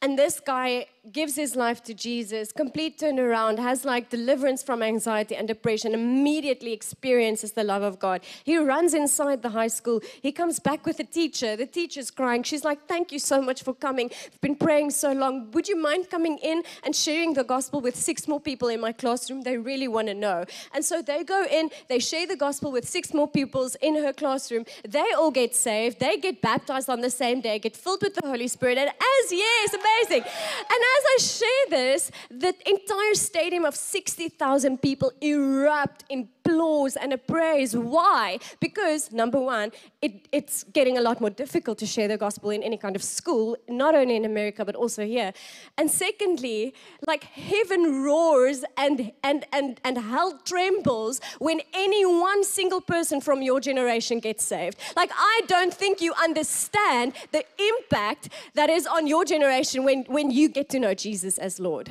And this guy gives his life to Jesus, complete turnaround, has like deliverance from anxiety and depression, immediately experiences the love of God. He runs inside the high school. He comes back with the teacher. The teacher's crying. She's like, thank you so much for coming. I've been praying so long. Would you mind coming in and sharing the gospel with six more people in my classroom? They really want to know. And so they go in, they share the gospel with six more pupils in her classroom. They all get saved. They get baptized on the same day, get filled with the Holy Spirit. And as yes, amazing. And as I share this, the entire stadium of sixty thousand people erupt in applause and a praise. Why? Because, number one, it, it's getting a lot more difficult to share the gospel in any kind of school, not only in America, but also here. And secondly, like heaven roars and, and, and, and hell trembles when any one single person from your generation gets saved. Like, I don't think you understand the impact that is on your generation when, when you get to know Jesus as Lord.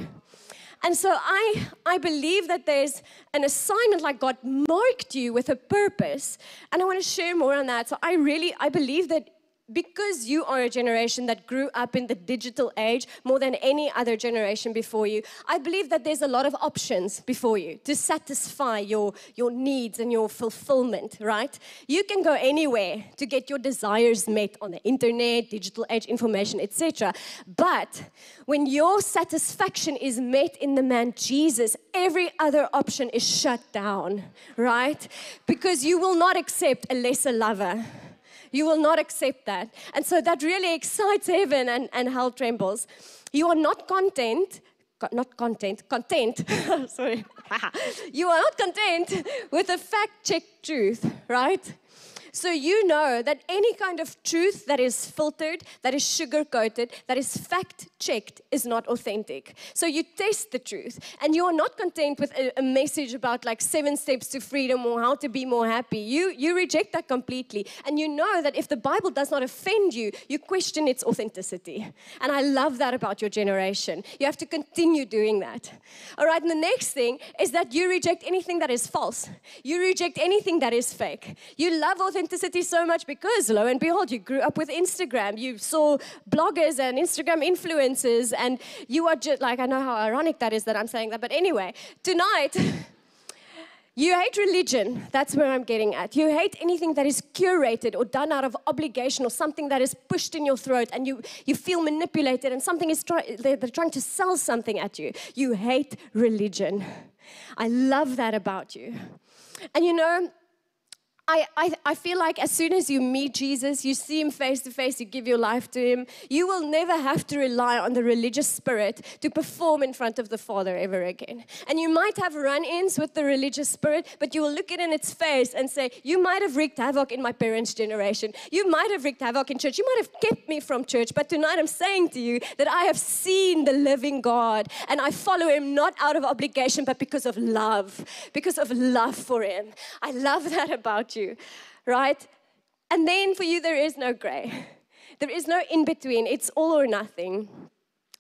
And so I, I believe that there's an assignment, like God marked you with a purpose. And I want to share more on that. So I really, I believe that because you are a generation that grew up in the digital age more than any other generation before you, I believe that there's a lot of options before you to satisfy your, your needs and your fulfillment, right? You can go anywhere to get your desires met on the internet, digital age, information, et cetera. But when your satisfaction is met in the man Jesus, every other option is shut down, right? Because you will not accept a lesser lover. You will not accept that. And so that really excites heaven and, and hell trembles. You are not content, co not content, content, sorry. You are not content with a fact-checked truth, right? So you know that any kind of truth that is filtered, that is sugar-coated, that is fact-checked is not authentic. So you taste the truth, and you are not content with a, a message about like seven steps to freedom or how to be more happy. You, you reject that completely, and you know that if the Bible does not offend you, you question its authenticity. And I love that about your generation. You have to continue doing that. All right, and the next thing is that you reject anything that is false. You reject anything that is fake. You love authenticity. Authenticity so much because, lo and behold, you grew up with Instagram. You saw bloggers and Instagram influencers, and you are just like, I know how ironic that is that I'm saying that, but anyway, tonight, you hate religion. That's where I'm getting at. You hate anything that is curated or done out of obligation or something that is pushed in your throat, and you, you feel manipulated, and something is try- they're, they're trying to sell something at you. You hate religion. I love that about you. And you know, I, I, I feel like as soon as you meet Jesus, you see him face to face, you give your life to him, you will never have to rely on the religious spirit to perform in front of the Father ever again. And you might have run-ins with the religious spirit, but you will look it in its face and say, you might have wreaked havoc in my parents' generation. You might have wreaked havoc in church. You might have kept me from church. But tonight I'm saying to you that I have seen the living God, and I follow him not out of obligation, but because of love, because of love for him. I love that about you. you, right? And then for you, there is no gray. There is no in-between. It's all or nothing.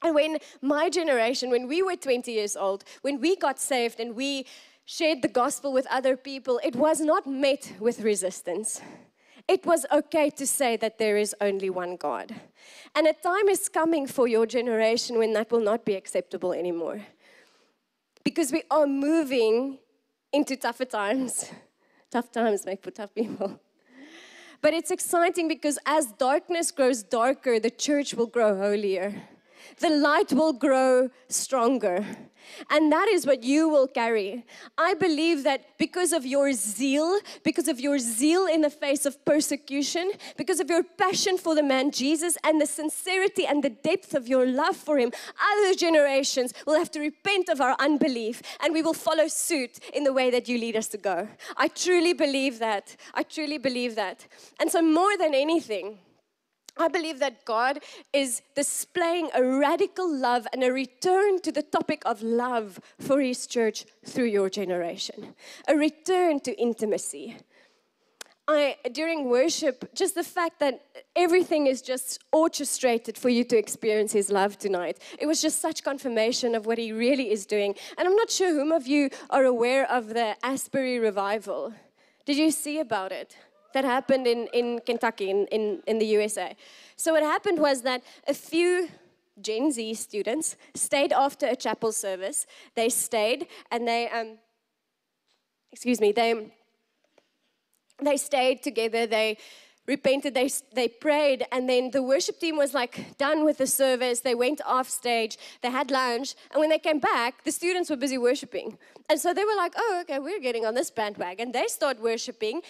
And when my generation, when we were twenty years old, when we got saved and we shared the gospel with other people, it was not met with resistance. It was okay to say that there is only one God. And a time is coming for your generation when that will not be acceptable anymore. Because we are moving into tougher times. Tough times make for tough people. But it's exciting because as darkness grows darker, the church will grow holier. The light will grow stronger. And that is what you will carry. I believe that because of your zeal, because of your zeal in the face of persecution, because of your passion for the man Jesus and the sincerity and the depth of your love for him, other generations will have to repent of our unbelief and we will follow suit in the way that you lead us to go. I truly believe that. I truly believe that. And so more than anything, I believe that God is displaying a radical love and a return to the topic of love for his church through your generation. A return to intimacy. I, during worship, just the fact that everything is just orchestrated for you to experience his love tonight. It was just such confirmation of what he really is doing. And I'm not sure whom of you are aware of the Asbury revival. Did you see about it? That happened in, in Kentucky, in, in, in the U S A. So what happened was that a few Gen Z students stayed after a chapel service. They stayed and they, um, excuse me, they, they stayed together. They repented, they, they prayed, and then the worship team was like done with the service. They went off stage, they had lunch, and when they came back, the students were busy worshiping. And so they were like, oh, okay, we're getting on this bandwagon. They start worshiping.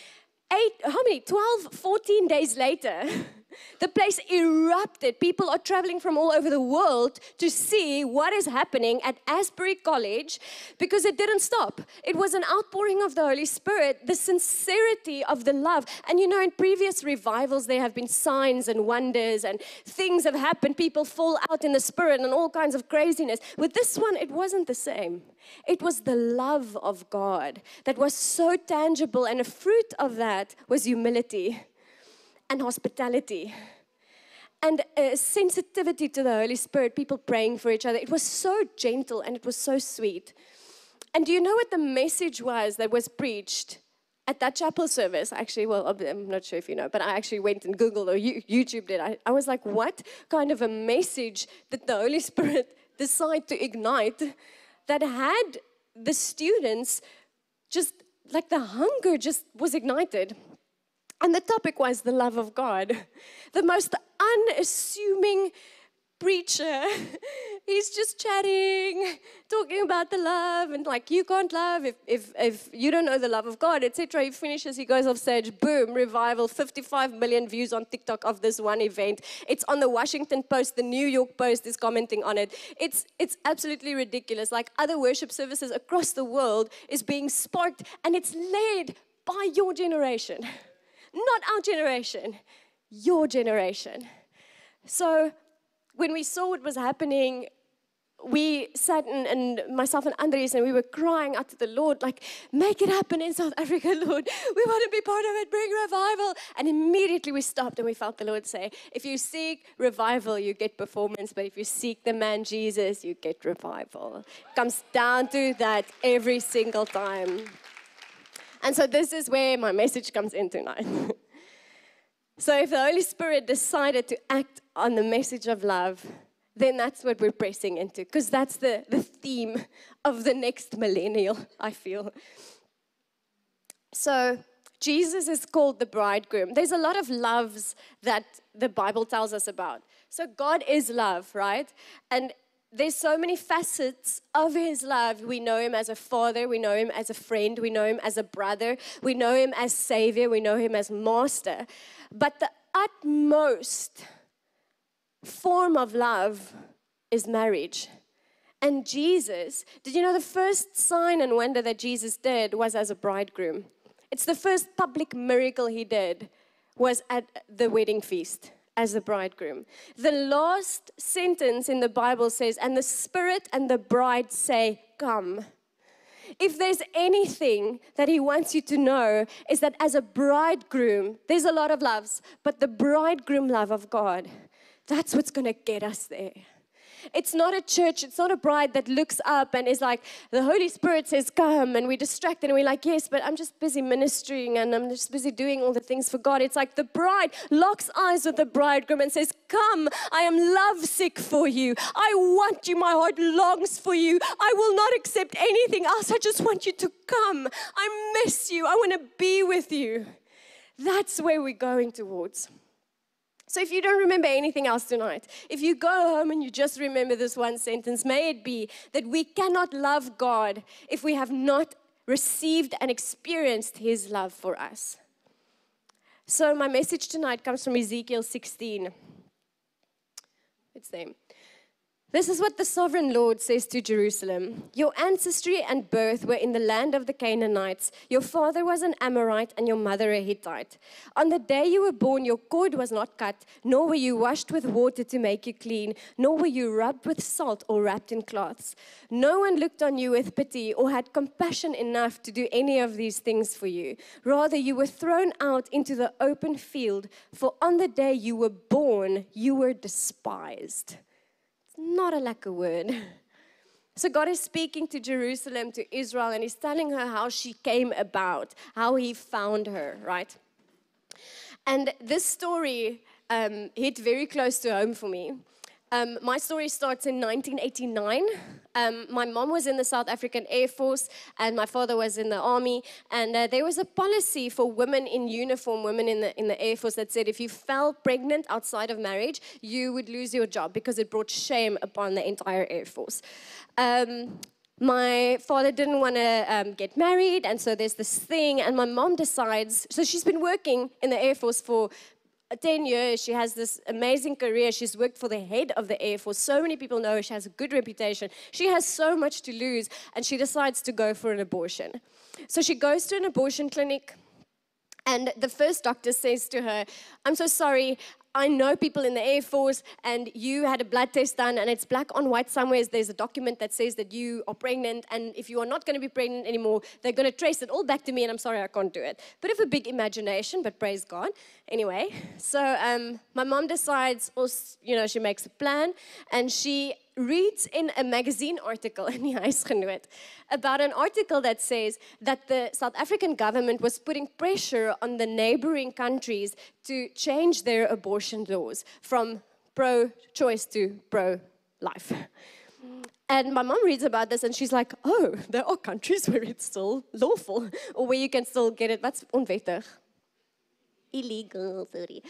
Eight, how many, twelve, fourteen days later, the place erupted. People are traveling from all over the world to see what is happening at Asbury College because it didn't stop. It was an outpouring of the Holy Spirit, the sincerity of the love. And you know, in previous revivals, there have been signs and wonders and things have happened. People fall out in the Spirit and all kinds of craziness. With this one, it wasn't the same. It was the love of God that was so tangible, and a fruit of that was humility and hospitality and a sensitivity to the Holy Spirit, people praying for each other. It was so gentle and it was so sweet. And do you know what the message was that was preached at that chapel service? Actually, well, I'm not sure if you know, but I actually went and Googled or YouTube did. I, I was like, what kind of a message did the Holy Spirit decide to ignite that had the students just, like the hunger just was ignited. And the topic was the love of God. The most unassuming preacher. He's just chatting, talking about the love, and like, you can't love if, if, if you don't know the love of God, et cetera. He finishes, he goes off stage, boom, revival, fifty-five million views on TikTok of this one event. It's on the Washington Post, the New York Post is commenting on it. It's, it's absolutely ridiculous. Like, other worship services across the world is being sparked, and it's led by your generation. Not our generation, your generation. So when we saw what was happening, we sat and, and myself and Andries, and we were crying out to the Lord, like, make it happen in South Africa, Lord. We want to be part of it, bring revival. And immediately we stopped and we felt the Lord say, if you seek revival, you get performance. But if you seek the man Jesus, you get revival. It comes down to that every single time. And so this is where my message comes in tonight. So if the Holy Spirit decided to act on the message of love, then that's what we're pressing into, because that's the, the theme of the next millennial, I feel. So Jesus is called the bridegroom. There's a lot of loves that the Bible tells us about. So God is love, right? And There's so many facets of his love. We know him as a father. We know him as a friend. We know him as a brother. We know him as savior. We know him as master. But the utmost form of love is marriage. And Jesus, did you know the first sign and wonder that Jesus did was as a bridegroom? It's the first public miracle he did was at the wedding feast as the bridegroom. The last sentence in the Bible says, and the Spirit and the bride say, come. If there's anything that he wants you to know is that as a bridegroom, there's a lot of loves, but the bridegroom love of God, that's what's going to get us there. It's not a church, it's not a bride that looks up and is like, the Holy Spirit says, come, and we distract, and we're like, yes, but I'm just busy ministering, and I'm just busy doing all the things for God. It's like the bride locks eyes with the bridegroom and says, come, I am lovesick for you. I want you. My heart longs for you. I will not accept anything else. I just want you to come. I miss you. I want to be with you. That's where we're going towards. So if you don't remember anything else tonight, if you go home and you just remember this one sentence, may it be that we cannot love God if we have not received and experienced his love for us. So my message tonight comes from Ezekiel sixteen. It's them. This is what the sovereign Lord says to Jerusalem. Your ancestry and birth were in the land of the Canaanites. Your father was an Amorite and your mother a Hittite. On the day you were born, your cord was not cut, nor were you washed with water to make you clean, nor were you rubbed with salt or wrapped in cloths. No one looked on you with pity or had compassion enough to do any of these things for you. Rather, you were thrown out into the open field, for on the day you were born, you were despised. Not a lack of word. So God is speaking to Jerusalem, to Israel, and he's telling her how she came about, how he found her, right? And this story um, hit very close to home for me. Um, my story starts in nineteen eighty-nine. Um, my mom was in the South African Air Force, and my father was in the army. And uh, there was a policy for women in uniform, women in the in the Air Force, that said if you fell pregnant outside of marriage, you would lose your job because it brought shame upon the entire Air Force. Um, My father didn't want to um, get married, and so there's this thing. And my mom decides, so she's been working in the Air Force for ten years, she has this amazing career. She's worked for the head of the Air Force. So many people know her. She has a good reputation. She has so much to lose, and she decides to go for an abortion. So she goes to an abortion clinic, and the first doctor says to her, I'm so sorry, I know people in the Air Force, and you had a blood test done, and it's black on white somewhere. There's a document that says that you are pregnant, and if you are not going to be pregnant anymore, they're going to trace it all back to me, and I'm sorry I can't do it. Bit of a big imagination, but praise God. Anyway, so um, my mom decides, or, you know, she makes a plan, and she reads in a magazine article in die Huisgenoot about an article that says that the South African government was putting pressure on the neighboring countries to change their abortion laws from pro-choice to pro-life. And my mom reads about this and she's like, oh, there are countries where it's still lawful or where you can still get it. That's onwettig. Illegal, sorry,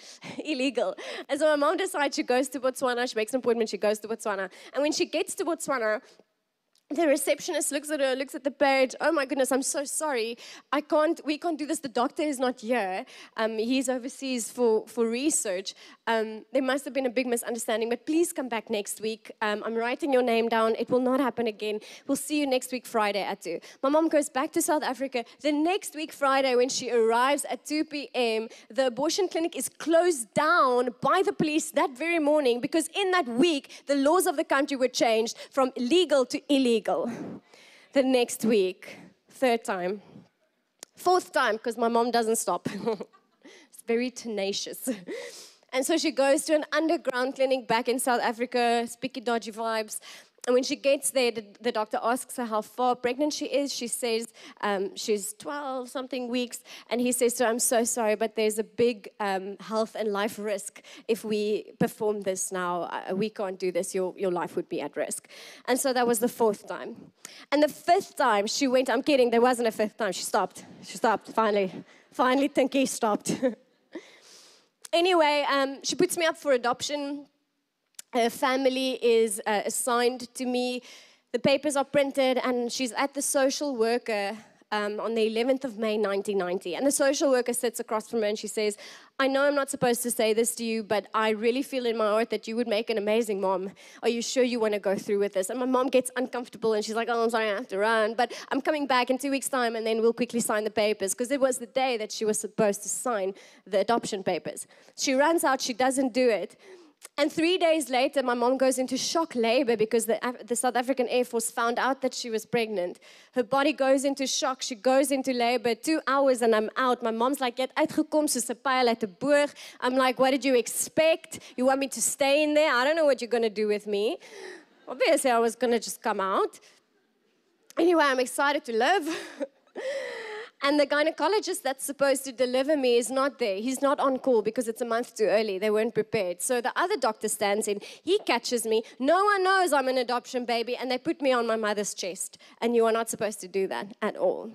illegal. And so my mom decides she goes to Botswana, she makes an appointment, she goes to Botswana. And when she gets to Botswana, the receptionist looks at her, looks at the page, oh my goodness, I'm so sorry, I can't, we can't do this, the doctor is not here, um, he's overseas for, for research, um, there must have been a big misunderstanding, but please come back next week, um, I'm writing your name down, it will not happen again, we'll see you next week Friday at two. My mom goes back to South Africa, the next week Friday when she arrives at two p m, the abortion clinic is closed down by the police that very morning, because in that week, the laws of the country were changed from legal to illegal. The next week, third time, fourth time, because my mom doesn't stop. It's very tenacious. And so she goes to an underground clinic back in South Africa, spooky dodgy vibes. And when she gets there, the, the doctor asks her how far pregnant she is. She says um, she's twelve something weeks. And he says to her, I'm so sorry, but there's a big um, health and life risk. If we perform this now, uh, we can't do this. Your, your life would be at risk. And so that was the fourth time. And the fifth time she went, I'm kidding, there wasn't a fifth time. She stopped. She stopped, finally. Finally, Tinky stopped. Anyway, um, she puts me up for adoption. Her family is uh, assigned to me. The papers are printed, and she's at the social worker um, on the eleventh of May, nineteen ninety. And the social worker sits across from her, and she says, I know I'm not supposed to say this to you, but I really feel in my heart that you would make an amazing mom. Are you sure you want to go through with this? And my mom gets uncomfortable, and she's like, oh, I'm sorry, I have to run. But I'm coming back in two weeks' time, and then we'll quickly sign the papers, because it was the day that she was supposed to sign the adoption papers. She runs out. She doesn't do it. And three days later, my mom goes into shock labor because the, the South African Air Force found out that she was pregnant. Her body goes into shock. She goes into labor. Two hours and I'm out. My mom's like, "Jy het uitgekom soos 'n pyl uit 'n boog." I'm like, what did you expect? You want me to stay in there? I don't know what you're going to do with me. Obviously, I was going to just come out. Anyway, I'm excited to live. And the gynecologist that's supposed to deliver me is not there. He's not on call because it's a month too early. They weren't prepared. So the other doctor stands in. He catches me. No one knows I'm an adoption baby. And they put me on my mother's chest. And you are not supposed to do that at all.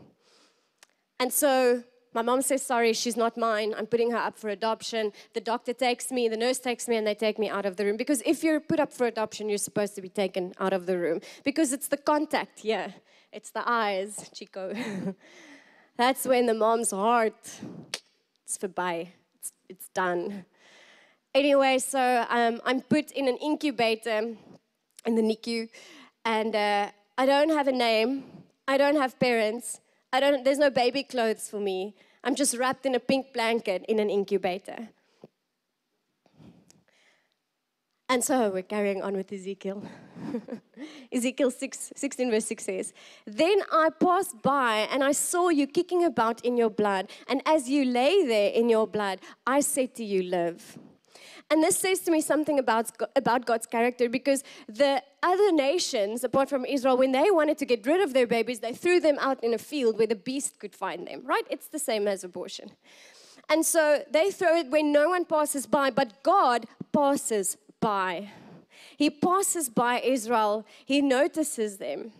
And so my mom says, sorry, she's not mine. I'm putting her up for adoption. The doctor takes me, the nurse takes me, and they take me out of the room. Because if you're put up for adoption, you're supposed to be taken out of the room. Because it's the contact here. It's the eyes, Chico. That's when the mom's heart, it's voorbye, it's, it's done. Anyway, so um, I'm put in an incubator in the N I C U, and uh, I don't have a name, I don't have parents, I don't, there's no baby clothes for me. I'm just wrapped in a pink blanket in an incubator. And so we're carrying on with Ezekiel. Ezekiel six, sixteen verse six says, Then I passed by, and I saw you kicking about in your blood. And as you lay there in your blood, I said to you, live. And this says to me something about, about God's character, because the other nations, apart from Israel, when they wanted to get rid of their babies, they threw them out in a field where the beast could find them, right? It's the same as abortion. And so they throw it when no one passes by, but God passes by. by. He passes by Israel. He notices them.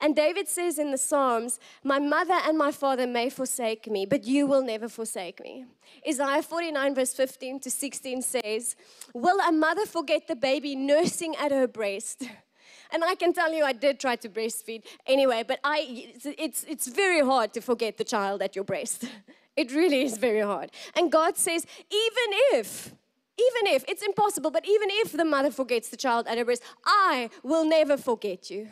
And David says in the Psalms, my mother and my father may forsake me, but you will never forsake me. Isaiah forty-nine verse fifteen to sixteen says, Will a mother forget the baby nursing at her breast? And I can tell you I did try to breastfeed anyway, but I, it's, it's very hard to forget the child at your breast. It really is very hard. And God says, even if Even if, it's impossible, but even if the mother forgets the child at her breast, I will never forget you.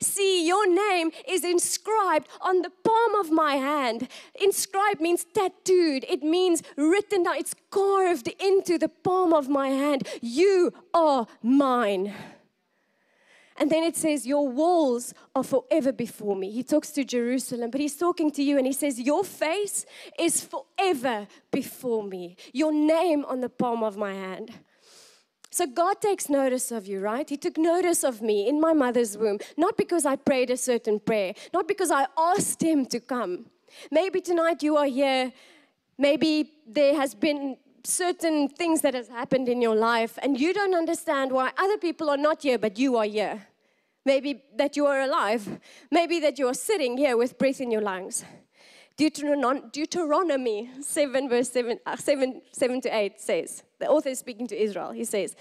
See, your name is inscribed on the palm of my hand. Inscribed means tattooed. It means written down. It's carved into the palm of my hand. You are mine. And then it says, your walls are forever before me. He talks to Jerusalem, but he's talking to you and he says, your face is forever before me. Your name on the palm of my hand. So God takes notice of you, right? He took notice of me in my mother's womb, not because I prayed a certain prayer, not because I asked him to come. Maybe tonight you are here. Maybe there has been certain things that has happened in your life and you don't understand why other people are not here, but you are here. Maybe that you are alive. Maybe that you are sitting here with breath in your lungs. Deuteron- Deuteronomy seven, verse seven, uh, seven, seven to eight says, the author is speaking to Israel. He says,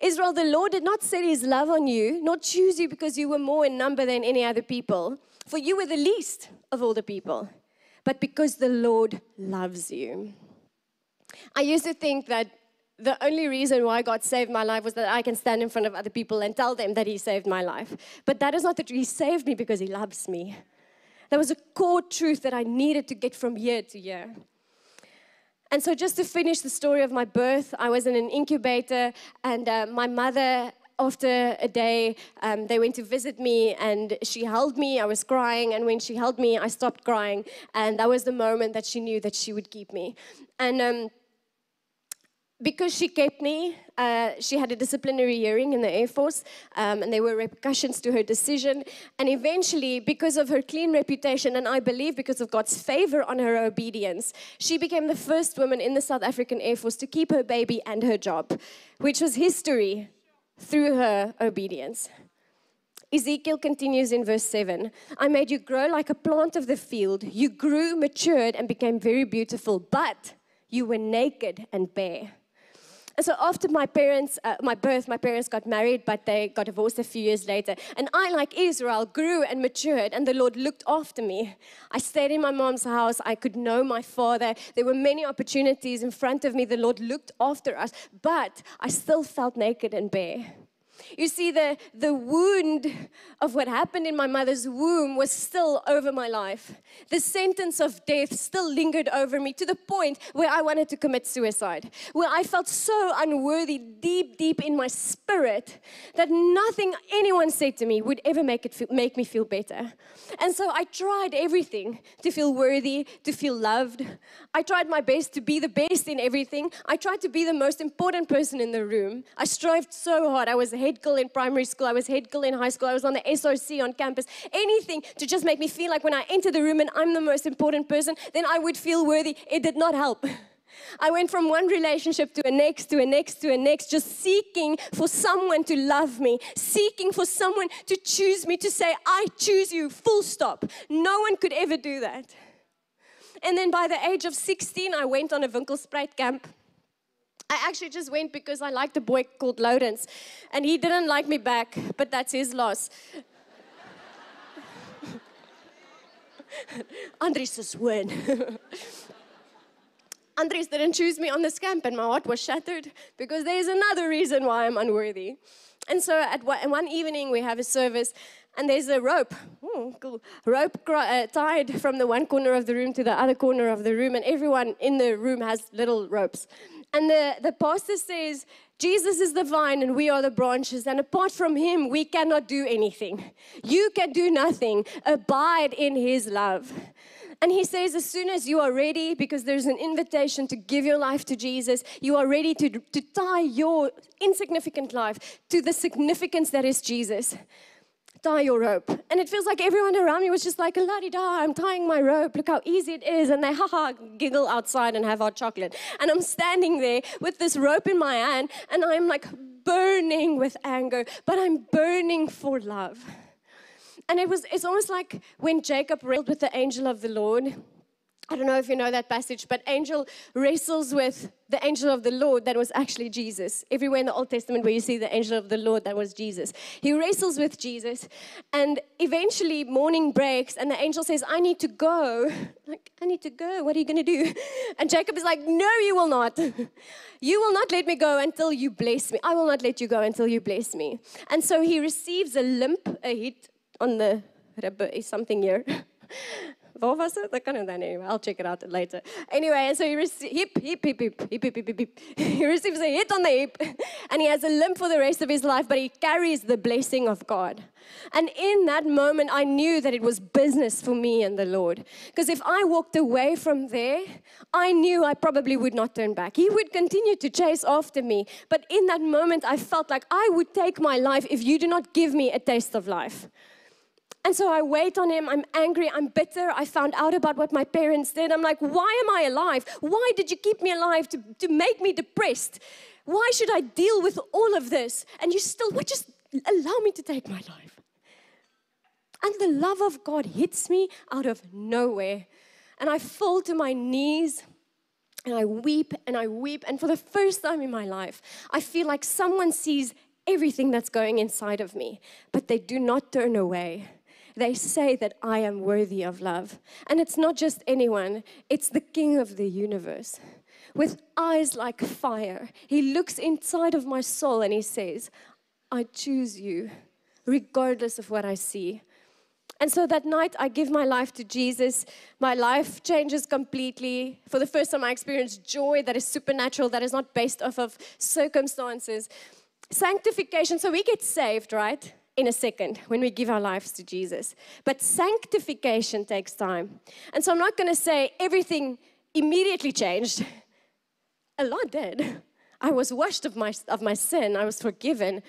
Israel, the Lord did not set his love on you, nor choose you because you were more in number than any other people, for you were the least of all the people, but because the Lord loves you. I used to think that the only reason why God saved my life was that I can stand in front of other people and tell them that he saved my life. But that is not that he saved me because he loves me. That was a core truth that I needed to get from year to year. And so just to finish the story of my birth, I was in an incubator and uh, my mother, after a day, um, they went to visit me and she held me. I was crying, and when she held me, I stopped crying. And that was the moment that she knew that she would keep me. And um, because she kept me, uh, she had a disciplinary hearing in the Air Force, um, and there were repercussions to her decision. And eventually, because of her clean reputation, and I believe because of God's favor on her obedience, she became the first woman in the South African Air Force to keep her baby and her job, which was history through her obedience. Ezekiel continues in verse seven. I made you grow like a plant of the field. You grew, matured, and became very beautiful, but you were naked and bare. so after my parents, uh, my birth, my parents got married, but they got divorced a few years later. And I, like Israel, grew and matured, and the Lord looked after me. I stayed in my mom's house. I could know my father. There were many opportunities in front of me. The Lord looked after us, but I still felt naked and bare. You see, the, the wound of what happened in my mother's womb was still over my life. The sentence of death still lingered over me to the point where I wanted to commit suicide, where I felt so unworthy deep, deep in my spirit that nothing anyone said to me would ever make, it, make me feel better. And so I tried everything to feel worthy, to feel loved. I tried my best to be the best in everything. I tried to be the most important person in the room. I strived so hard. I was head girl in primary school, I was head girl in high school, I was on the S R C on campus, anything to just make me feel like when I enter the room and I'm the most important person, then I would feel worthy. It did not help. I went from one relationship to a next, to a next, to a next, just seeking for someone to love me, seeking for someone to choose me, to say, I choose you, full stop. No one could ever do that. And then by the age of sixteen, I went on a Winkel Sprite camp. I actually just went because I liked a boy called Lodens, and he didn't like me back, but that's his loss. Andries is win. Andries didn't choose me on this camp, and my heart was shattered because there's another reason why I'm unworthy. And so at one evening we have a service, and there's a rope, Ooh, cool. rope uh, tied from the one corner of the room to the other corner of the room, and everyone in the room has little ropes. And the, the pastor says, Jesus is the vine and we are the branches. And apart from him, we cannot do anything. You can do nothing. Abide in his love. And he says, as soon as you are ready, because there's an invitation to give your life to Jesus, you are ready to, to tie your insignificant life to the significance that is Jesus. Tie your rope. And it feels like everyone around me was just like, la-di-da, I'm tying my rope, look how easy it is. And they ha-ha giggle outside and have hot chocolate. And I'm standing there with this rope in my hand, and I'm like burning with anger, but I'm burning for love. And it was, it's almost like when Jacob wrestled with the angel of the Lord. I don't know if you know that passage, but angel wrestles with the angel of the Lord that was actually Jesus. Everywhere in the Old Testament where you see the angel of the Lord, that was Jesus. He wrestles with Jesus, and eventually morning breaks, and the angel says, I need to go. Like, I need to go. What are you going to do? And Jacob is like, no, you will not. You will not let me go until you bless me. I will not let you go until you bless me. And so he receives a limp, a hit on the something here. What was it? I can't remember that anyway. I'll check it out later. Anyway, so he receives hip, hip, hip, hip, hip, hip, hip, hip. He receives a hit on the hip, and he has a limp for the rest of his life, but he carries the blessing of God. And in that moment, I knew that it was business for me and the Lord. Because if I walked away from there, I knew I probably would not turn back. He would continue to chase after me. But in that moment, I felt like I would take my life if you do not give me a taste of life. And so I wait on him, I'm angry, I'm bitter, I found out about what my parents did. I'm like, why am I alive? Why did you keep me alive to, to make me depressed? Why should I deal with all of this? And you still, what, just allow me to take my life. And the love of God hits me out of nowhere. And I fall to my knees, and I weep, and I weep. And for the first time in my life, I feel like someone sees everything that's going inside of me, but they do not turn away. They say that I am worthy of love. And it's not just anyone, it's the King of the universe. With eyes like fire, he looks inside of my soul and he says, I choose you, regardless of what I see. And so that night, I give my life to Jesus. My life changes completely. For the first time, I experience joy that is supernatural, that is not based off of circumstances. Sanctification, so we get saved, right? In a second, when we give our lives to Jesus. But sanctification takes time. And so I'm not going to say everything immediately changed. A lot did. I was washed of my, of my sin. I was forgiven.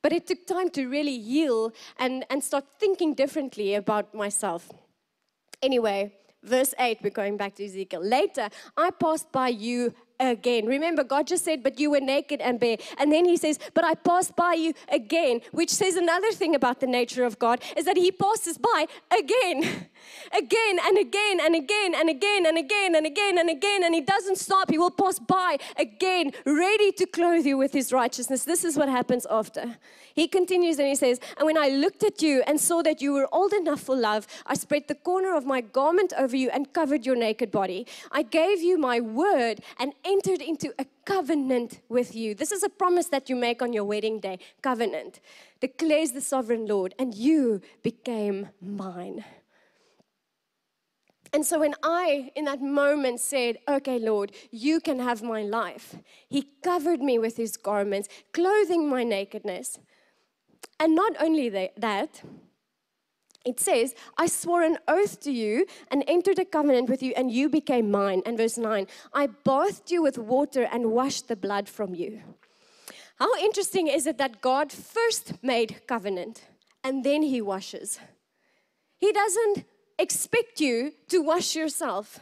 But it took time to really heal and, and start thinking differently about myself. Anyway, verse eight, we're going back to Ezekiel. Later, I passed by you again. Remember, God just said, but you were naked and bare. And then he says, but I passed by you again, which says another thing about the nature of God, is that he passes by again, again and again and again and again and again and again and again, and he doesn't stop. He will pass by again, ready to clothe you with his righteousness. This is what happens after. He continues and he says, and when I looked at you and saw that you were old enough for love, I spread the corner of my garment over you and covered your naked body. I gave you my word and entered into a covenant with you. This is a promise that you make on your wedding day. Covenant declares the sovereign Lord, and you became mine. And so when I, in that moment, said, okay, Lord, you can have my life, he covered me with his garments, clothing my nakedness. And not only that, it says, I swore an oath to you and entered a covenant with you, and you became mine. And verse nine, I bathed you with water and washed the blood from you. How interesting is it that God first made covenant, and then he washes. He doesn't expect you to wash yourself.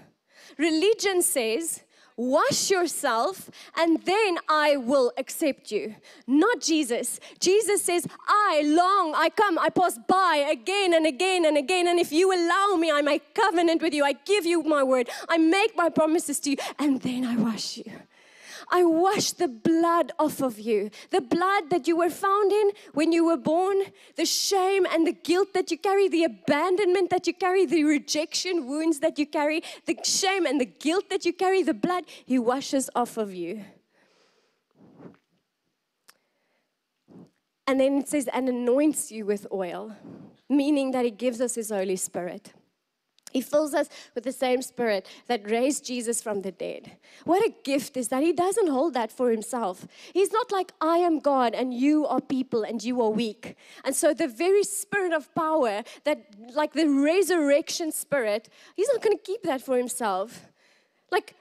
Religion says, wash yourself and then I will accept you. Not Jesus. Jesus says, I long, I come, I pass by again and again and again. And if you allow me, I make covenant with you. I give you my word. I make my promises to you, and then I wash you. I wash the blood off of you. The blood that you were found in when you were born, the shame and the guilt that you carry, the abandonment that you carry, the rejection wounds that you carry, the shame and the guilt that you carry, the blood he washes off of you. And then it says, and anoints you with oil, meaning that he gives us his Holy Spirit. He fills us with the same Spirit that raised Jesus from the dead. What a gift is that. He doesn't hold that for himself. He's not like, I am God and you are people and you are weak. And so the very Spirit of power, that, like the resurrection Spirit, he's not going to keep that for himself. Like,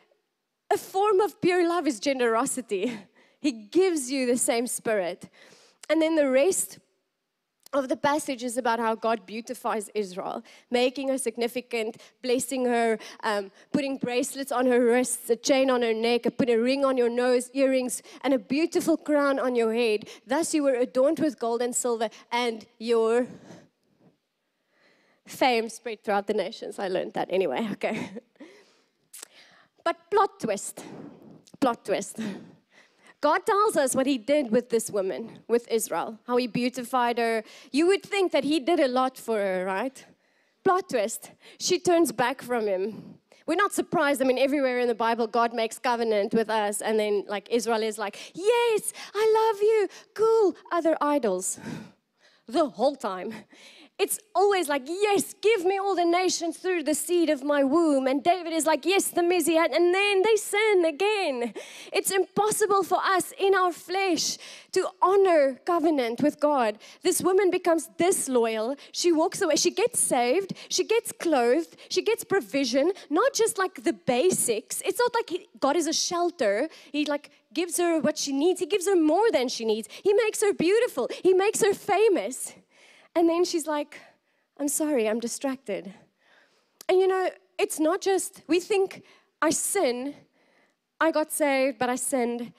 a form of pure love is generosity. He gives you the same Spirit. And then the rest of the passage is about how God beautifies Israel, making her significant, blessing her, um, putting bracelets on her wrists, a chain on her neck, put a ring on your nose, earrings, and a beautiful crown on your head. Thus you were adorned with gold and silver, and your fame spread throughout the nations. I learned that anyway, okay. But plot twist, plot twist. God tells us what he did with this woman, with Israel, how he beautified her. You would think that he did a lot for her, right? Plot twist, she turns back from him. We're not surprised. I mean, everywhere in the Bible, God makes covenant with us, and then like Israel is like, yes, I love you, cool, other idols, the whole time. It's always like, yes, give me all the nations through the seed of my womb. And David is like, yes, the Messiah. And then they sin again. It's impossible for us in our flesh to honor covenant with God. This woman becomes disloyal. She walks away. She gets saved. She gets clothed. She gets provision. Not just like the basics. It's not like he, God is a shelter. He like gives her what she needs. He gives her more than she needs. He makes her beautiful. He makes her famous. And then she's like, I'm sorry, I'm distracted. And you know, it's not just, we think I sin, I got saved, but I sinned.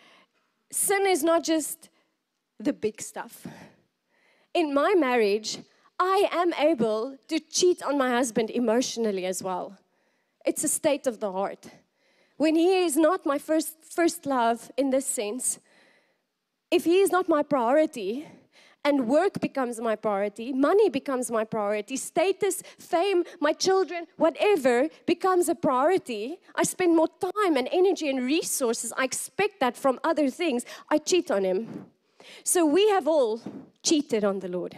Sin is not just the big stuff. In my marriage, I am able to cheat on my husband emotionally as well. It's a state of the heart. When he is not my first, first love in this sense, if he is not my priority, and work becomes my priority, money becomes my priority, status, fame, my children, whatever becomes a priority. I spend more time and energy and resources. I expect that from other things. I cheat on him. So we have all cheated on the Lord.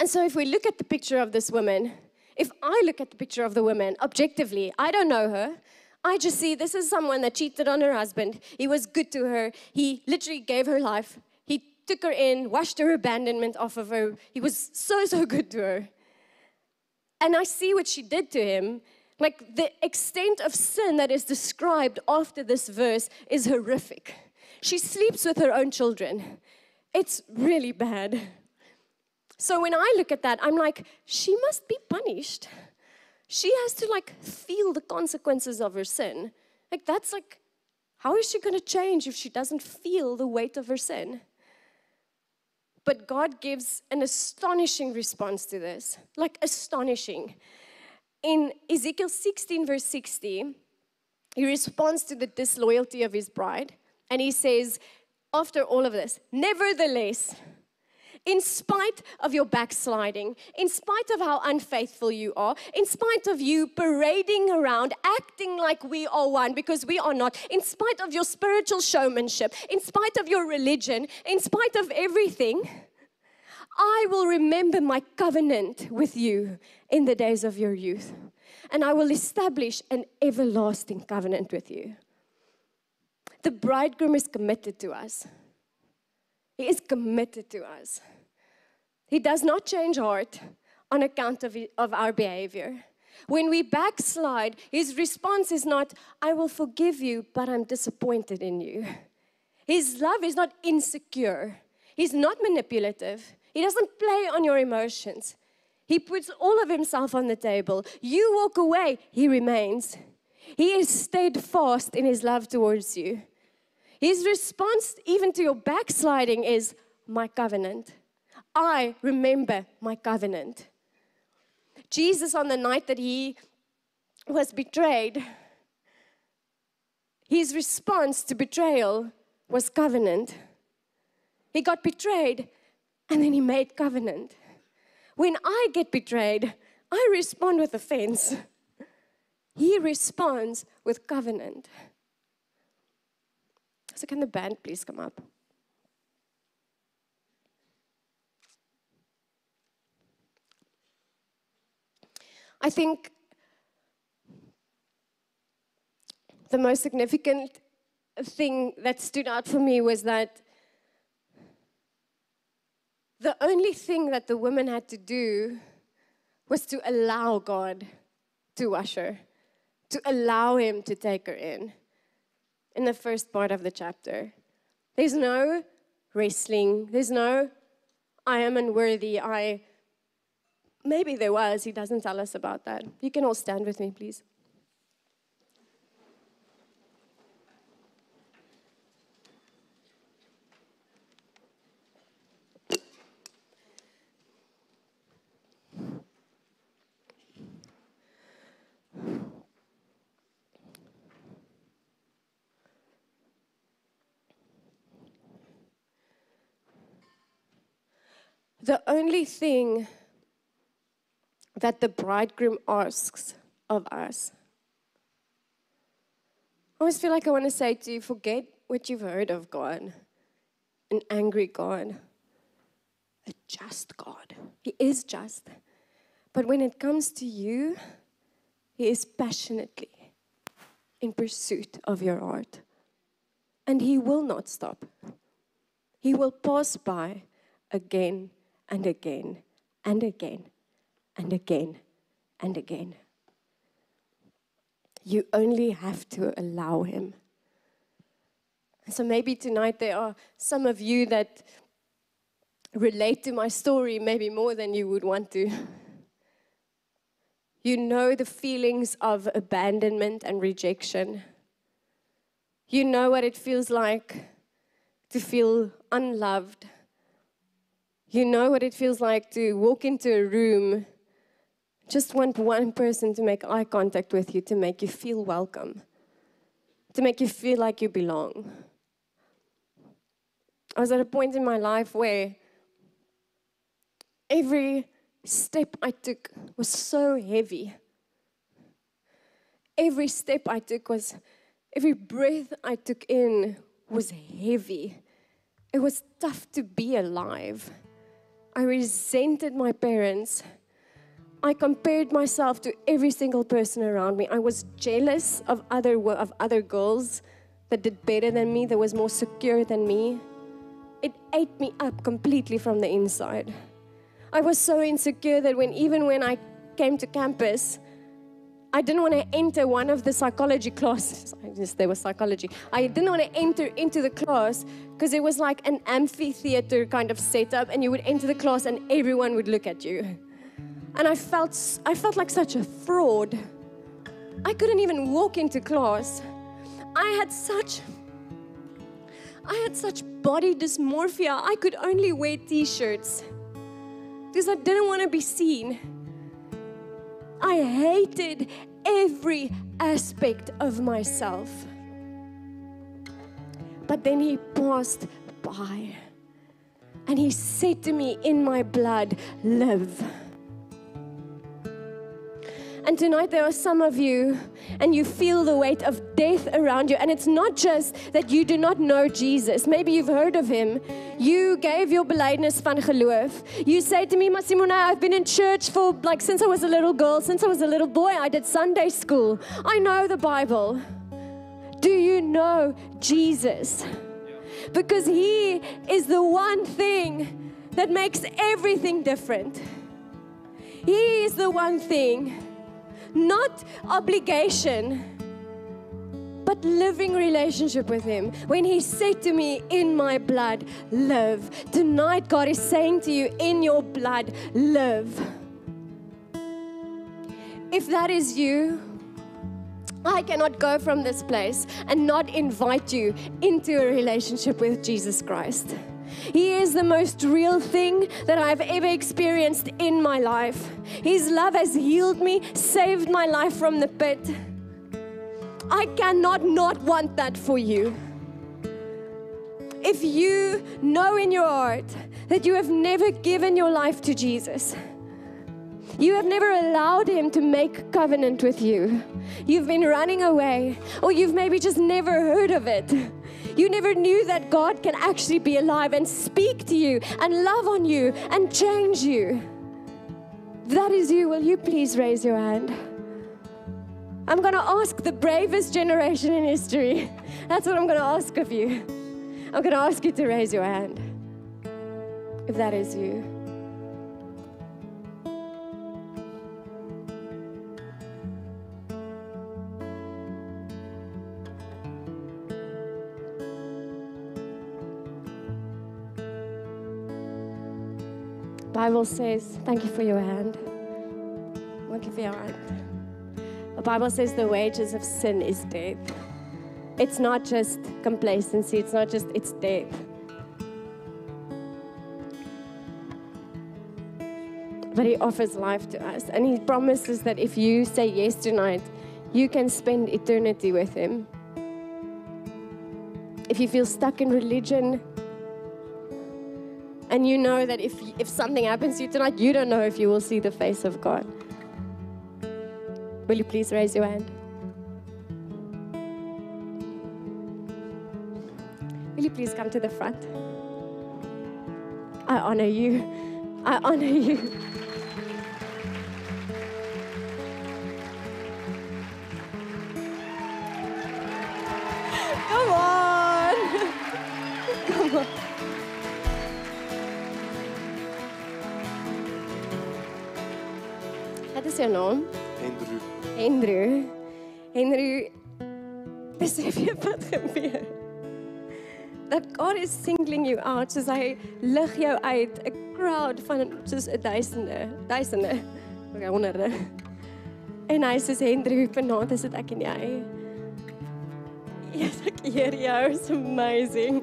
And so if we look at the picture of this woman, if I look at the picture of the woman objectively, I don't know her. I just see this is someone that cheated on her husband. He was good to her. He literally gave her life. He took her in, washed her abandonment off of her. He was so, so good to her. And I see what she did to him. Like, the extent of sin that is described after this verse is horrific. She sleeps with her own children. It's really bad. So when I look at that, I'm like, she must be punished. she has to like feel the consequences of her sin. Like that's like, how is she going to change if she doesn't feel the weight of her sin? But God gives an astonishing response to this, like astonishing. In Ezekiel sixteen, verse sixty, he responds to the disloyalty of his bride, and he says, after all of this, nevertheless, in spite of your backsliding, in spite of how unfaithful you are, in spite of you parading around, acting like we are one because we are not, in spite of your spiritual showmanship, in spite of your religion, in spite of everything, I will remember my covenant with you in the days of your youth, and I will establish an everlasting covenant with you. The bridegroom is committed to us. He is committed to us. He does not change heart on account of, of our behavior. When we backslide, his response is not, I will forgive you, but I'm disappointed in you. His love is not insecure. He's not manipulative. He doesn't play on your emotions. He puts all of himself on the table. You walk away, he remains. He is steadfast in his love towards you. His response even to your backsliding is, my covenant. I remember my covenant. Jesus, on the night that he was betrayed, his response to betrayal was covenant. He got betrayed and then he made covenant. When I get betrayed, I respond with offense. He responds with covenant. So can the band please come up? I think the most significant thing that stood out for me was that the only thing that the woman had to do was to allow God to wash her, to allow him to take her in. In the first part of the chapter, there's no wrestling. There's no, I am unworthy. I, maybe there was. He doesn't tell us about that. You can all stand with me, please. The only thing that the bridegroom asks of us. I always feel like I want to say to you, forget what you've heard of God. An angry God. A just God. He is just. But when it comes to you, he is passionately in pursuit of your heart. And he will not stop. He will pass by again and again, and again, and again, and again. You only have to allow him. So maybe tonight there are some of you that relate to my story maybe more than you would want to. You know the feelings of abandonment and rejection. You know what it feels like to feel unloved. You know what it feels like to walk into a room, just want one person to make eye contact with you, to make you feel welcome, to make you feel like you belong. I was at a point in my life where every step I took was so heavy. Every step I took was, every breath I took in was heavy. It was tough to be alive. I resented my parents. I compared myself to every single person around me. I was jealous of other, of other girls that did better than me, that was more secure than me. It ate me up completely from the inside. I was so insecure that when even when I came to campus, I didn't want to enter one of the psychology classes. I just, there was psychology. I didn't want to enter into the class because it was like an amphitheater kind of setup, and you would enter the class and everyone would look at you. and I felt, I felt like such a fraud. I couldn't even walk into class. I had such, I had such body dysmorphia. I could only wear t-shirts because I didn't want to be seen. I hated every aspect of myself. But then he passed by and he said to me, in my blood, live. And tonight there are some of you and you feel the weight of death around you. And it's not just that you do not know Jesus. Maybe you've heard of him. You gave your belydenis van geloof. You say to me, Simone, I've been in church for like since I was a little girl, since I was a little boy. I did Sunday school. I know the Bible. Do you know Jesus? Yeah. Because he is the one thing that makes everything different. He is the one thing. Not obligation, but living relationship with him. When he said to me, in my blood, live. Tonight, God is saying to you, in your blood, live. If that is you, I cannot go from this place and not invite you into a relationship with Jesus Christ. He is the most real thing that I've ever experienced in my life. His love has healed me, saved my life from the pit. I cannot not want that for you. If you know in your heart that you have never given your life to Jesus, you have never allowed him to make covenant with you, you've been running away, or you've maybe just never heard of it. You never knew that God can actually be alive and speak to you and love on you and change you. That is you. Will you please raise your hand? I'm going to ask the bravest generation in history. That's what I'm going to ask of you. I'm going to ask you to raise your hand if that is you. The Bible says, thank you for your hand. Thank you for your hand. The Bible says the wages of sin is death. It's not just complacency. It's not just, it's death. But he offers life to us. And he promises that if you say yes tonight, you can spend eternity with him. If you feel stuck in religion, and you know that if, if something happens to you tonight, you don't know if you will see the face of God. Will you please raise your hand? Will you please come to the front? I honor you. I honor you. Come on. Come on. Wat is jou naam? Andrew. Andrew. Andrew, besef jy wat gebeur? That God is singling you out, soos hy lig jou uit, 'n crowd van soos duisende, duisende, okay, honderde. En hy sê, Andrew, vanaand is dit ek en jy. Yes, ek hear jou, it's amazing.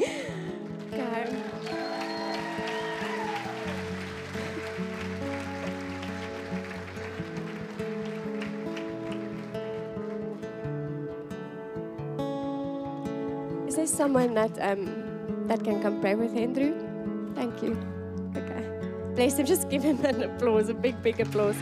Okay. Is there someone that um, that can come pray with Andrew? Thank you. Okay. Bless him. Just give him an applause, a big, big applause.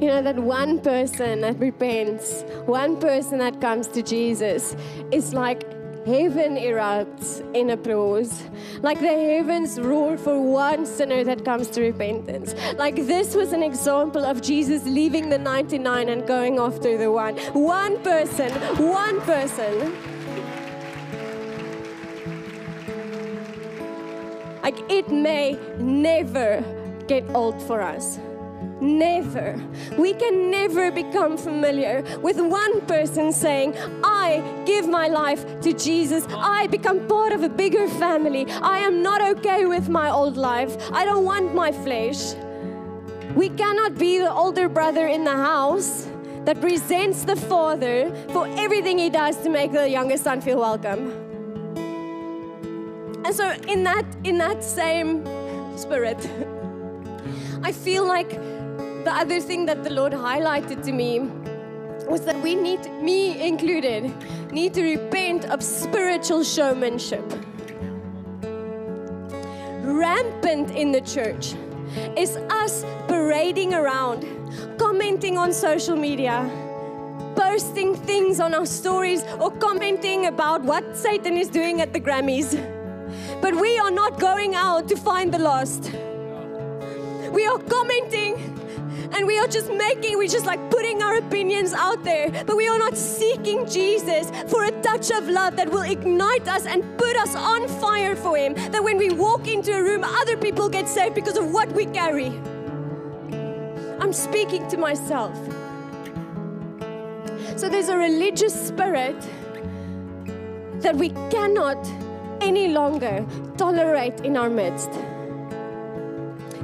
You know, that one person that repents, one person that comes to Jesus is like heaven erupts in applause. Like the heavens roar for one sinner that comes to repentance. Like this was an example of Jesus leaving the ninety-nine and going after the one. One person, one person. Like it may never get old for us. never, we can never become familiar with one person saying, I give my life to Jesus. I become part of a bigger family. I am not okay with my old life. I don't want my flesh. We cannot be the older brother in the house that resents the father for everything he does to make the younger son feel welcome. And so in that, in that same spirit, I feel like the other thing that the Lord highlighted to me was that we need, me included, need to repent of spiritual showmanship. Rampant in the church is us parading around, commenting on social media, posting things on our stories, or commenting about what Satan is doing at the Grammys. But we are not going out to find the lost. We are commenting and we are just making, we're just like putting our opinions out there, but we are not seeking Jesus for a touch of love that will ignite us and put us on fire for Him. That when we walk into a room, other people get saved because of what we carry. I'm speaking to myself. So there's a religious spirit that we cannot any longer tolerate in our midst.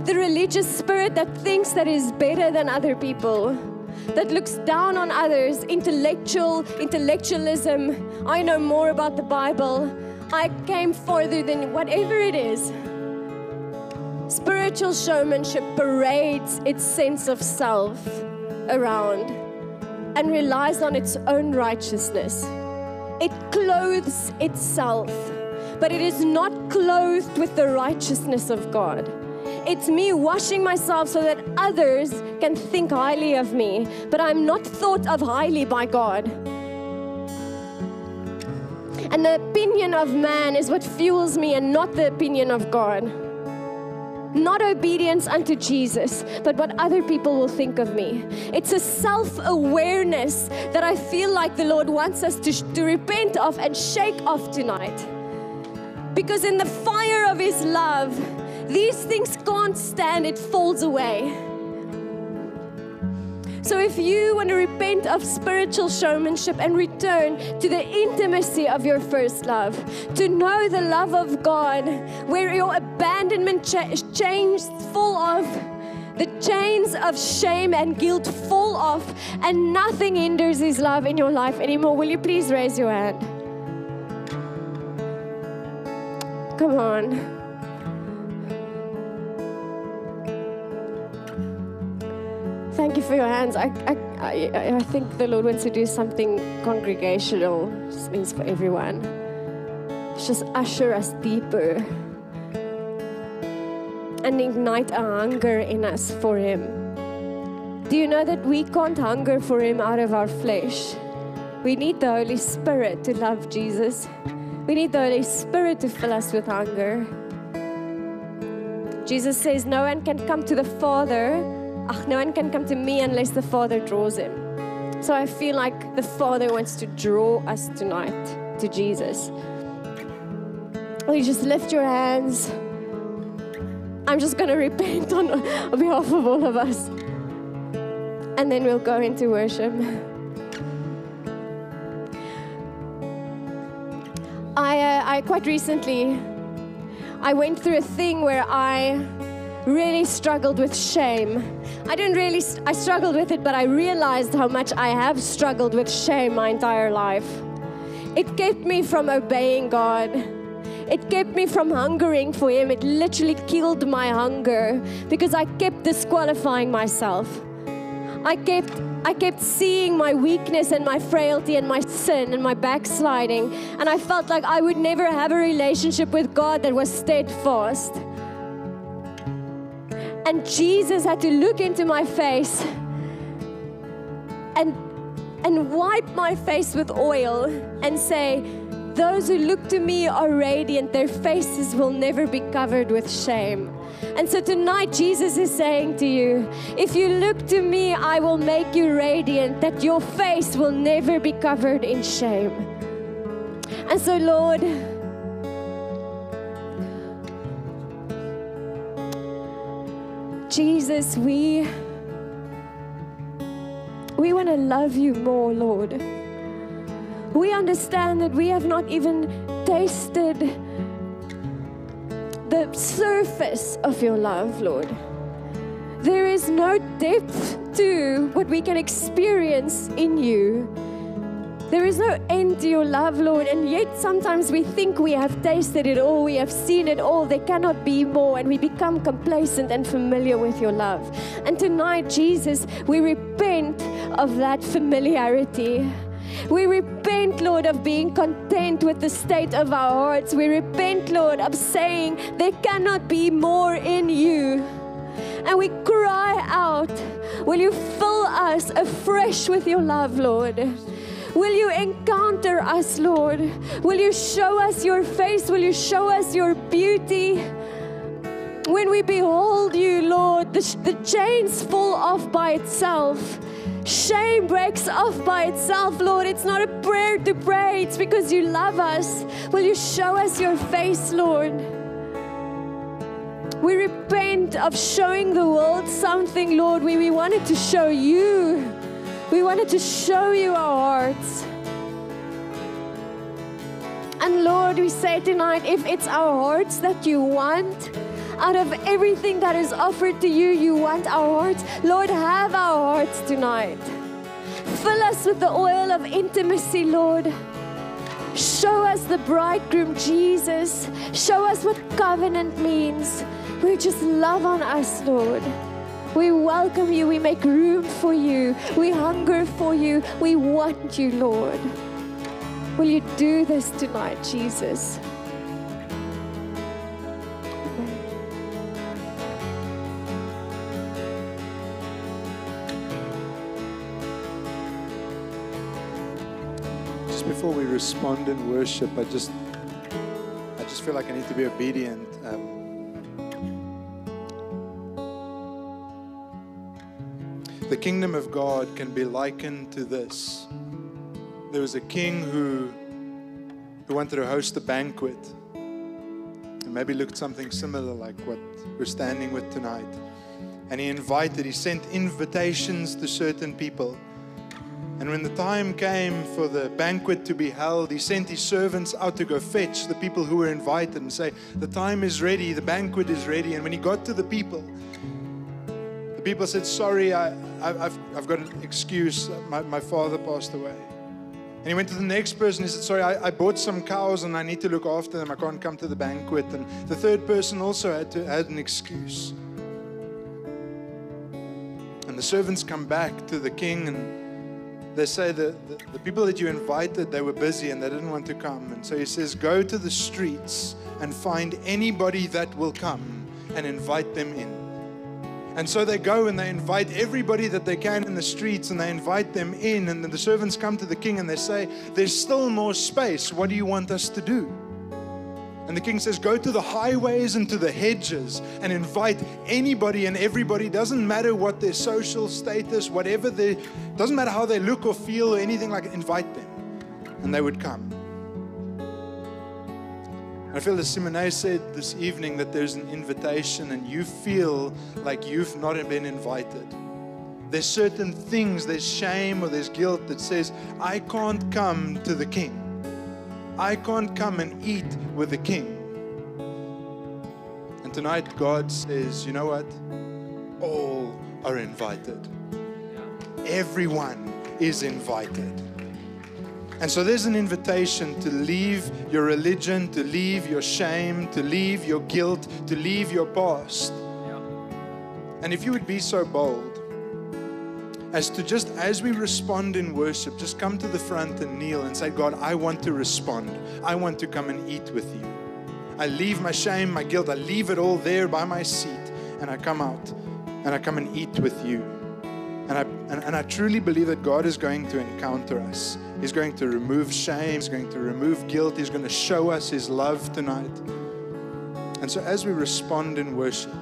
The religious spirit that thinks that is better than other people, that looks down on others, intellectual, intellectualism, I know more about the Bible, I came further than whatever it is. Spiritual showmanship parades its sense of self around and relies on its own righteousness. It clothes itself, but it is not clothed with the righteousness of God. It's me washing myself so that others can think highly of me, but I'm not thought of highly by God. And the opinion of man is what fuels me and not the opinion of God. Not obedience unto Jesus, but what other people will think of me. It's a self-awareness that I feel like the Lord wants us to, to repent of and shake off tonight. Because in the fire of His love, these things can't stand, it falls away. So if you want to repent of spiritual showmanship and return to the intimacy of your first love, to know the love of God, where your abandonment ch- changed full of, the chains of shame and guilt fall off, and nothing hinders His love in your life anymore, will you please raise your hand? Come on. Thank you for your hands. I, I, I, I think the Lord wants to do something congregational. This means for everyone. It's just usher us deeper and ignite a hunger in us for Him. Do you know that we can't hunger for Him out of our flesh? We need the Holy Spirit to love Jesus. We need the Holy Spirit to fill us with hunger. Jesus says, no one can come to the Father Ach, no one can come to me unless the Father draws him. So I feel like the Father wants to draw us tonight to Jesus. Will you just lift your hands? I'm just going to repent on, on behalf of all of us. And then we'll go into worship. I, uh, I quite recently, I went through a thing where I really struggled with shame. I didn't really, I struggled with it, but I realized how much I have struggled with shame my entire life. It kept me from obeying God. It kept me from hungering for Him. It literally killed my hunger because I kept disqualifying myself. I kept, I kept seeing my weakness and my frailty and my sin and my backsliding, and I felt like I would never have a relationship with God that was steadfast. And Jesus had to look into my face and, and wipe my face with oil and say, those who look to me are radiant. Their faces will never be covered with shame. And so tonight, Jesus is saying to you, if you look to me, I will make you radiant, that your face will never be covered in shame. And so, Lord, Jesus, we We want to love you more, Lord. We understand that we have not even tasted the surface of your love, Lord. There is no depth to what we can experience in you. There is no end to your love, Lord, and yet sometimes we think we have tasted it all, we have seen it all, there cannot be more, and we become complacent and familiar with your love. And tonight, Jesus, we repent of that familiarity. We repent, Lord, of being content with the state of our hearts. We repent, Lord, of saying there cannot be more in you. And we cry out, will you fill us afresh with your love, Lord? Will you encounter us, Lord? Will you show us your face? Will you show us your beauty? When we behold you, Lord, the, the chains fall off by itself. Shame breaks off by itself, Lord. It's not a prayer to pray. It's because you love us. Will you show us your face, Lord? We repent of showing the world something, Lord, where we wanted to show you. We wanted to show you our hearts. And Lord, we say tonight, if it's our hearts that you want, out of everything that is offered to you, you want our hearts. Lord, have our hearts tonight. Fill us with the oil of intimacy, Lord. Show us the bridegroom, Jesus. Show us what covenant means. We just love on us, Lord. We welcome you. We make room for you. We hunger for you. We want you, Lord. Will you do this tonight, Jesus? Just before we respond in worship, I just, I just feel like I need to be obedient. Um, The kingdom of God can be likened to this. There was a king who, who wanted to host a banquet. And maybe looked something similar like what we're standing with tonight. And he invited, he sent invitations to certain people. And when the time came for the banquet to be held, he sent his servants out to go fetch the people who were invited and say, the time is ready, the banquet is ready. And when he got to the people, the people said, sorry, I, I, I've, I've got an excuse. My, my father passed away. And he went to the next person. He said, sorry, I, I bought some cows and I need to look after them. I can't come to the banquet. And the third person also had, to, had an excuse. And the servants come back to the king and they say that the, the people that you invited, they were busy and they didn't want to come. And so he says, go to the streets and find anybody that will come and invite them in. And so they go and they invite everybody that they can in the streets and they invite them in. And then the servants come to the king and they say, there's still more space. What do you want us to do? And the king says, go to the highways and to the hedges and invite anybody and everybody. Doesn't matter what their social status, whatever they, doesn't matter how they look or feel or anything like it, invite them. And they would come. I feel, as Simone said this evening, that there's an invitation and you feel like you've not been invited. There's certain things, there's shame or there's guilt that says, I can't come to the king. I can't come and eat with the king. And tonight God says, you know what? All are invited. Everyone is invited. And so there's an invitation to leave your religion, to leave your shame, to leave your guilt, to leave your past. Yeah. And if you would be so bold as to just, as we respond in worship, just come to the front and kneel and say, God, I want to respond. I want to come and eat with you. I leave my shame, my guilt. I leave it all there by my seat and I come out and I come and eat with you. And I, and, and I truly believe that God is going to encounter us. He's going to remove shame. He's going to remove guilt. He's going to show us His love tonight. And so as we respond in worship,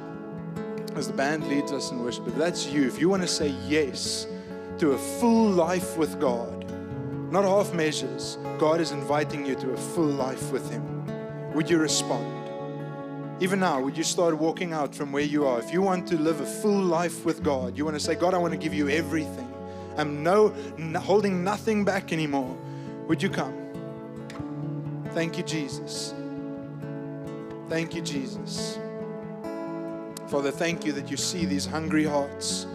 as the band leads us in worship, if that's you, if you want to say yes to a full life with God, not half measures, God is inviting you to a full life with Him. Would you respond? Even now, would you start walking out from where you are? If you want to live a full life with God, you want to say, God, I want to give you everything. I'm no, no holding nothing back anymore. Would you come? Thank you, Jesus. Thank you, Jesus. Father, thank you that you see these hungry hearts.